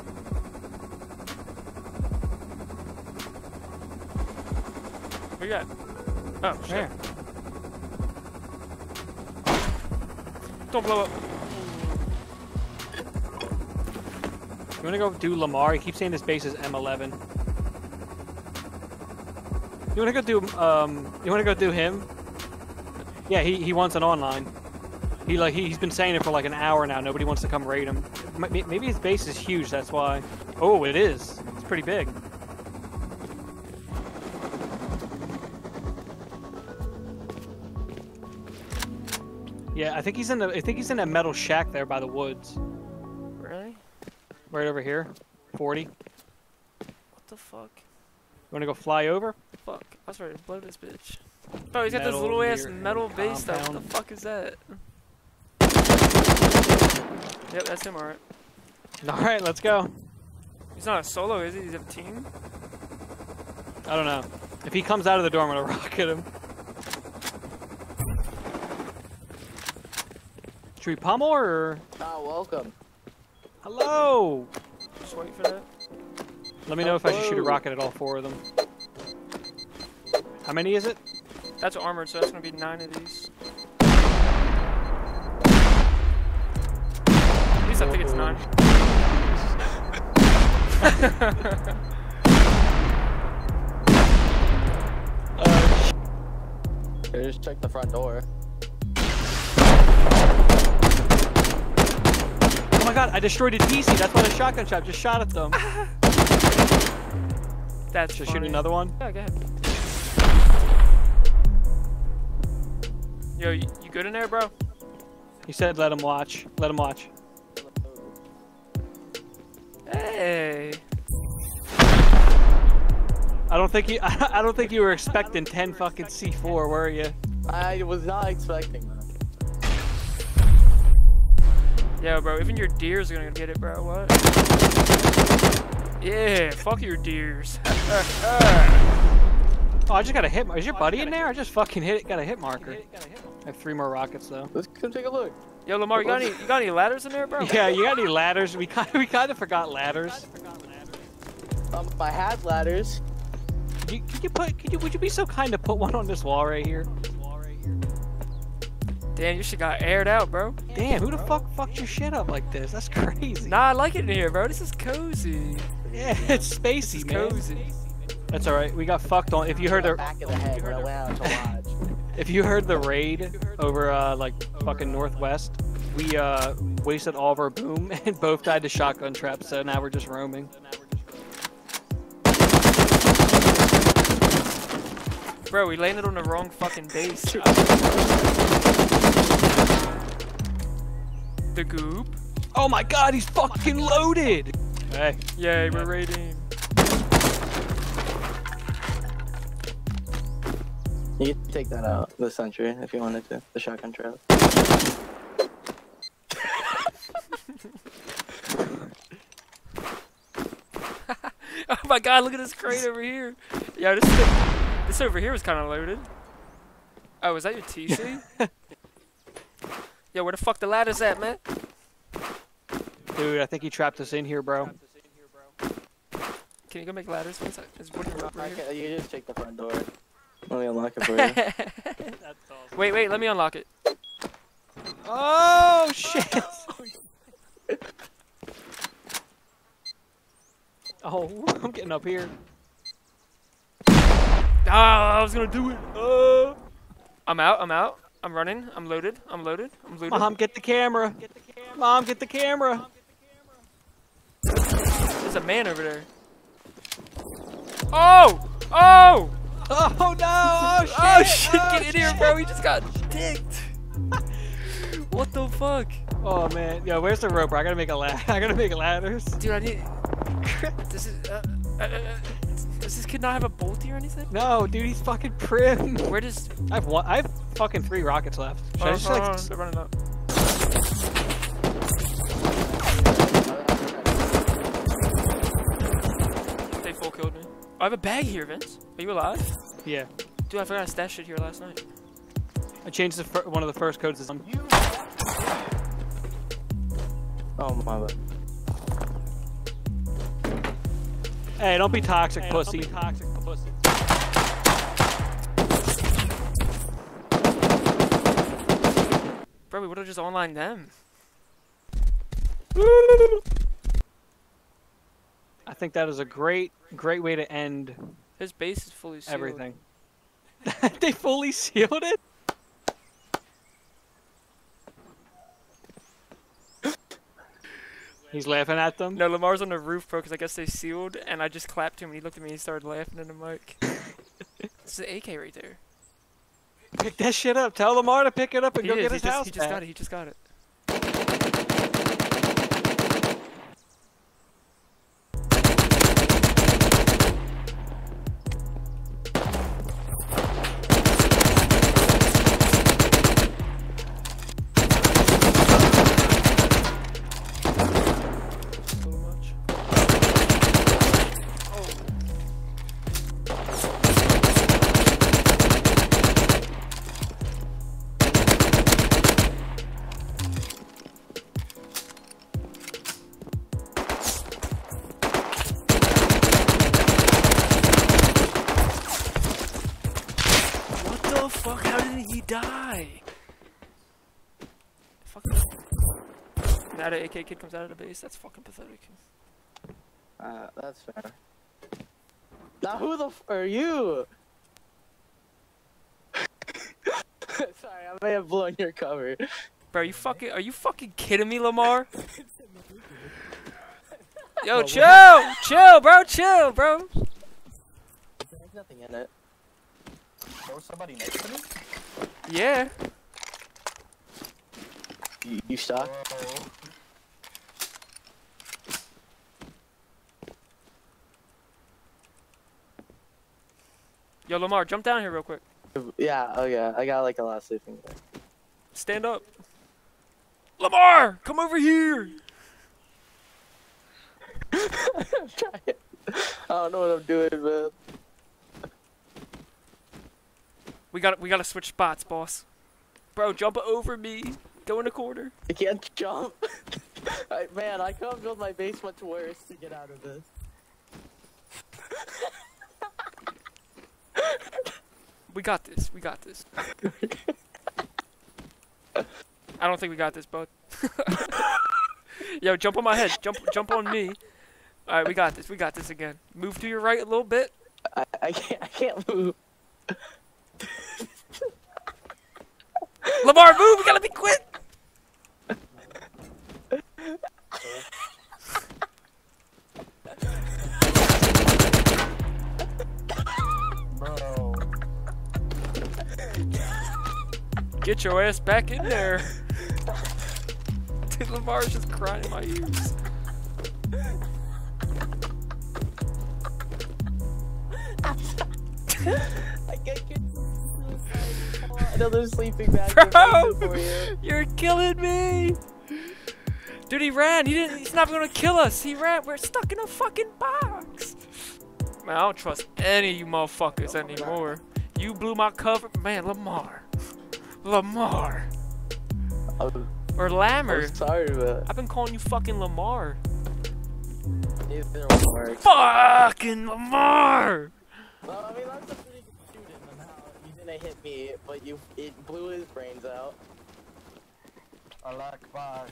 What you got? Oh, shit. There. Don't blow up. You wanna go do Lamar? He keeps saying this base is M11. You wanna go do him? Yeah, he wants an online. He's been saying it for like an hour now. Nobody wants to come raid him. Maybe his base is huge, that's why. Oh, it is. It's pretty big. Yeah, I think he's in a metal shack there by the woods. Really? Right over here. 40. What the fuck? You wanna go fly over? Fuck. I was ready to blow this bitch. Bro, he's got this little ass metal base though. What the fuck is that? Yep, that's him, alright. Alright, let's go. He's not a solo, is he? He's a team? I don't know. If he comes out of the door, I'm gonna rocket him. Should we pummel or? Oh, welcome. Hello! Just wait for that. Let me know if I should shoot a rocket at all four of them. How many is it? That's armored, so that's gonna be 9 of these. At least I think it's 9. Here, just check the front door. Oh my god, I destroyed a DC. That's why the shotgun shot just shot at them. That's just shoot another one? Yeah, go ahead. Yo, you good in there, bro? He said let him watch. Let him watch. Hey. I don't think you were expecting 10 fucking C4, were you? I was not expecting that. Yeah, bro, even your deers are gonna get it, bro. What? Yeah, fuck your deers. Oh, I just got a hit marker. Is your buddy in there? I just fucking got a hit marker. I have 3 more rockets, though. Let's come take a look. Yo, Lamar, you got any ladders in there, bro? Yeah, you got any ladders? We kinda forgot ladders. If I had ladders... Would you be so kind to put one on this wall right here? Damn, your shit got aired out, bro. Damn, who the fuck fucked your shit up like this? That's crazy. Nah, I like it in here, bro. This is cozy. Yeah, it's spacey, man. Cozy. That's alright. We got fucked on. If you heard the back of the head, we're allowed to watch. If you heard the raid over, like, fucking Northwest, we, wasted all of our boom and both died to shotgun traps, so now we're just roaming. Bro, we landed on the wrong fucking base. The goop. Oh my god, he's fucking loaded! Hey. Yay, we're raiding. You could take that out, the sentry, if you wanted to. The shotgun trap. Oh my god, look at this crate over here. Yeah, this This over here was kind of loaded. Oh, is that your TC? Yo, where the fuck the ladder's at, man? Dude, I think he trapped us in here, bro. Can you go make ladders? There's wooden rubber here. You just take the front door. Let me unlock it for you. That's awesome. Wait, wait, let me unlock it. Oh, shit! Oh, I'm getting up here. Ah, I was gonna do it. I'm out, I'm out. I'm running. I'm loaded. I'm loaded. I'm loaded. Mom, get the camera. Get the camera. Mom, get the camera. Mom, get the camera. There's a man over there. Oh! Oh! Oh no! Oh shit! Oh shit! Oh, get in here, bro! We just got dicked! What the fuck? Oh man, yo, where's the rope, bro? I gotta make a ladder. I gotta make ladders. Dude, I need... This is... Does this kid not have a bolty or anything? No, dude, he's fucking prim. Where does... I have fucking 3 rockets left. Should I just like... They're running up. They full killed me. I have a bag here, Vince. Are you alive? Yeah. Dude, I forgot I stashed shit here last night. I changed the one of the first codes. Oh my god. Hey, don't be toxic, pussy. Don't be toxic, pussy. Bro, we would've just online them. I think that is a great, great way to end. His base is fully sealed. Everything. They fully sealed it? He's laughing at them? No, Lamar's on the roof, bro, because I guess they sealed, and I just clapped him, and he looked at me and he started laughing in the mic. It's an AK right there. Pick that shit up. Tell Lamar to pick it up and go get his house back. He just got it. He just got it. Now the AK kid comes out of the base, that's fucking pathetic. That's fair. Now who the f are you? Sorry, I may have blown your cover. Bro, are you fucking kidding me, Lamar? Yo, chill! Chill, bro, chill, bro! There's nothing in it. There was somebody next to me? Yeah. You shot? Yo, Lamar, jump down here real quick. Yeah, oh yeah, I got like a lot of sleeping there. Stand up. Lamar, come over here! I'm trying. I don't know what I'm doing, man. We gotta switch spots, boss. Bro, jump over me. Go in the corner. I can't jump. Right, man, I can't build my base much worse to get out of this. We got this. We got this. I don't think we got this, bud. Yo, jump on my head. Jump on me. All right, we got this. We got this again. Move to your right a little bit. I can't move. Lamar, move! We gotta be quick. Bro. Get your ass back in there. Dude, Lamar's just crying in my ears. I can't get another sleeping bag. Bro, for you. You're killing me. Dude, he ran. He's not gonna kill us. He ran. We're stuck in a fucking box. Man, I don't trust any of you motherfuckers anymore. You blew my cover. Man, Lamar. Lamar. Or Lamar. I'm sorry, man. I've been calling you fucking Lamar. It's been a work. Fucking Lamar! Well, I mean, that's a pretty good shooting on how you didn't hit me, but you, it blew his brains out. I like fire.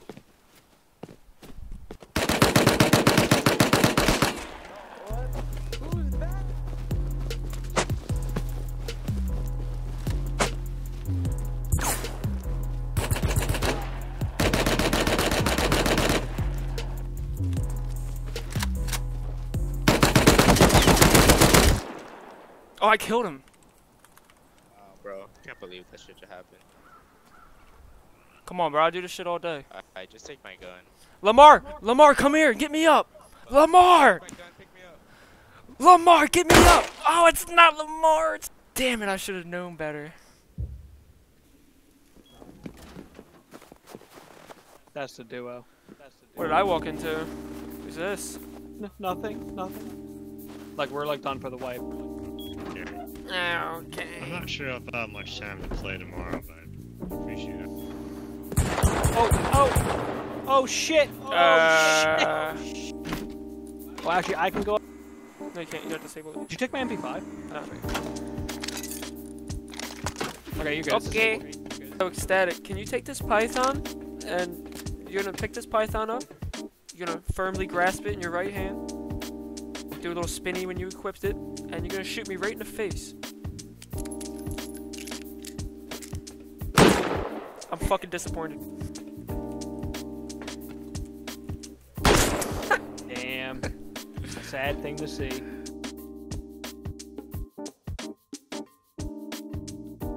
Oh, I killed him. Oh, bro. I can't believe that shit just happened. Come on, bro. I do this shit all day. I just take my gun. Lamar! Lamar, come here. Get me up. Lamar! Take my gun, pick me up. Lamar, get me up! Oh, it's not Lamar. It's... Damn it. I should have known better. That's the duo. What did I walk into? Who's this? No, nothing. Nothing. Like, we're like done for the wipe. Okay. I'm not sure if I'll have much time to play tomorrow, but I appreciate it. Oh shit! Oh shit! Well, actually, I can go up. No, you can't. You got disabled. Did you take my MP5? No. Okay, you guys. Okay. So ecstatic. Can you take this python? And you're gonna pick this python up. You're gonna firmly grasp it in your right hand. Do a little spinny when you equipped it, and you're gonna shoot me right in the face. I'm fucking disappointed. Damn. Sad thing to see.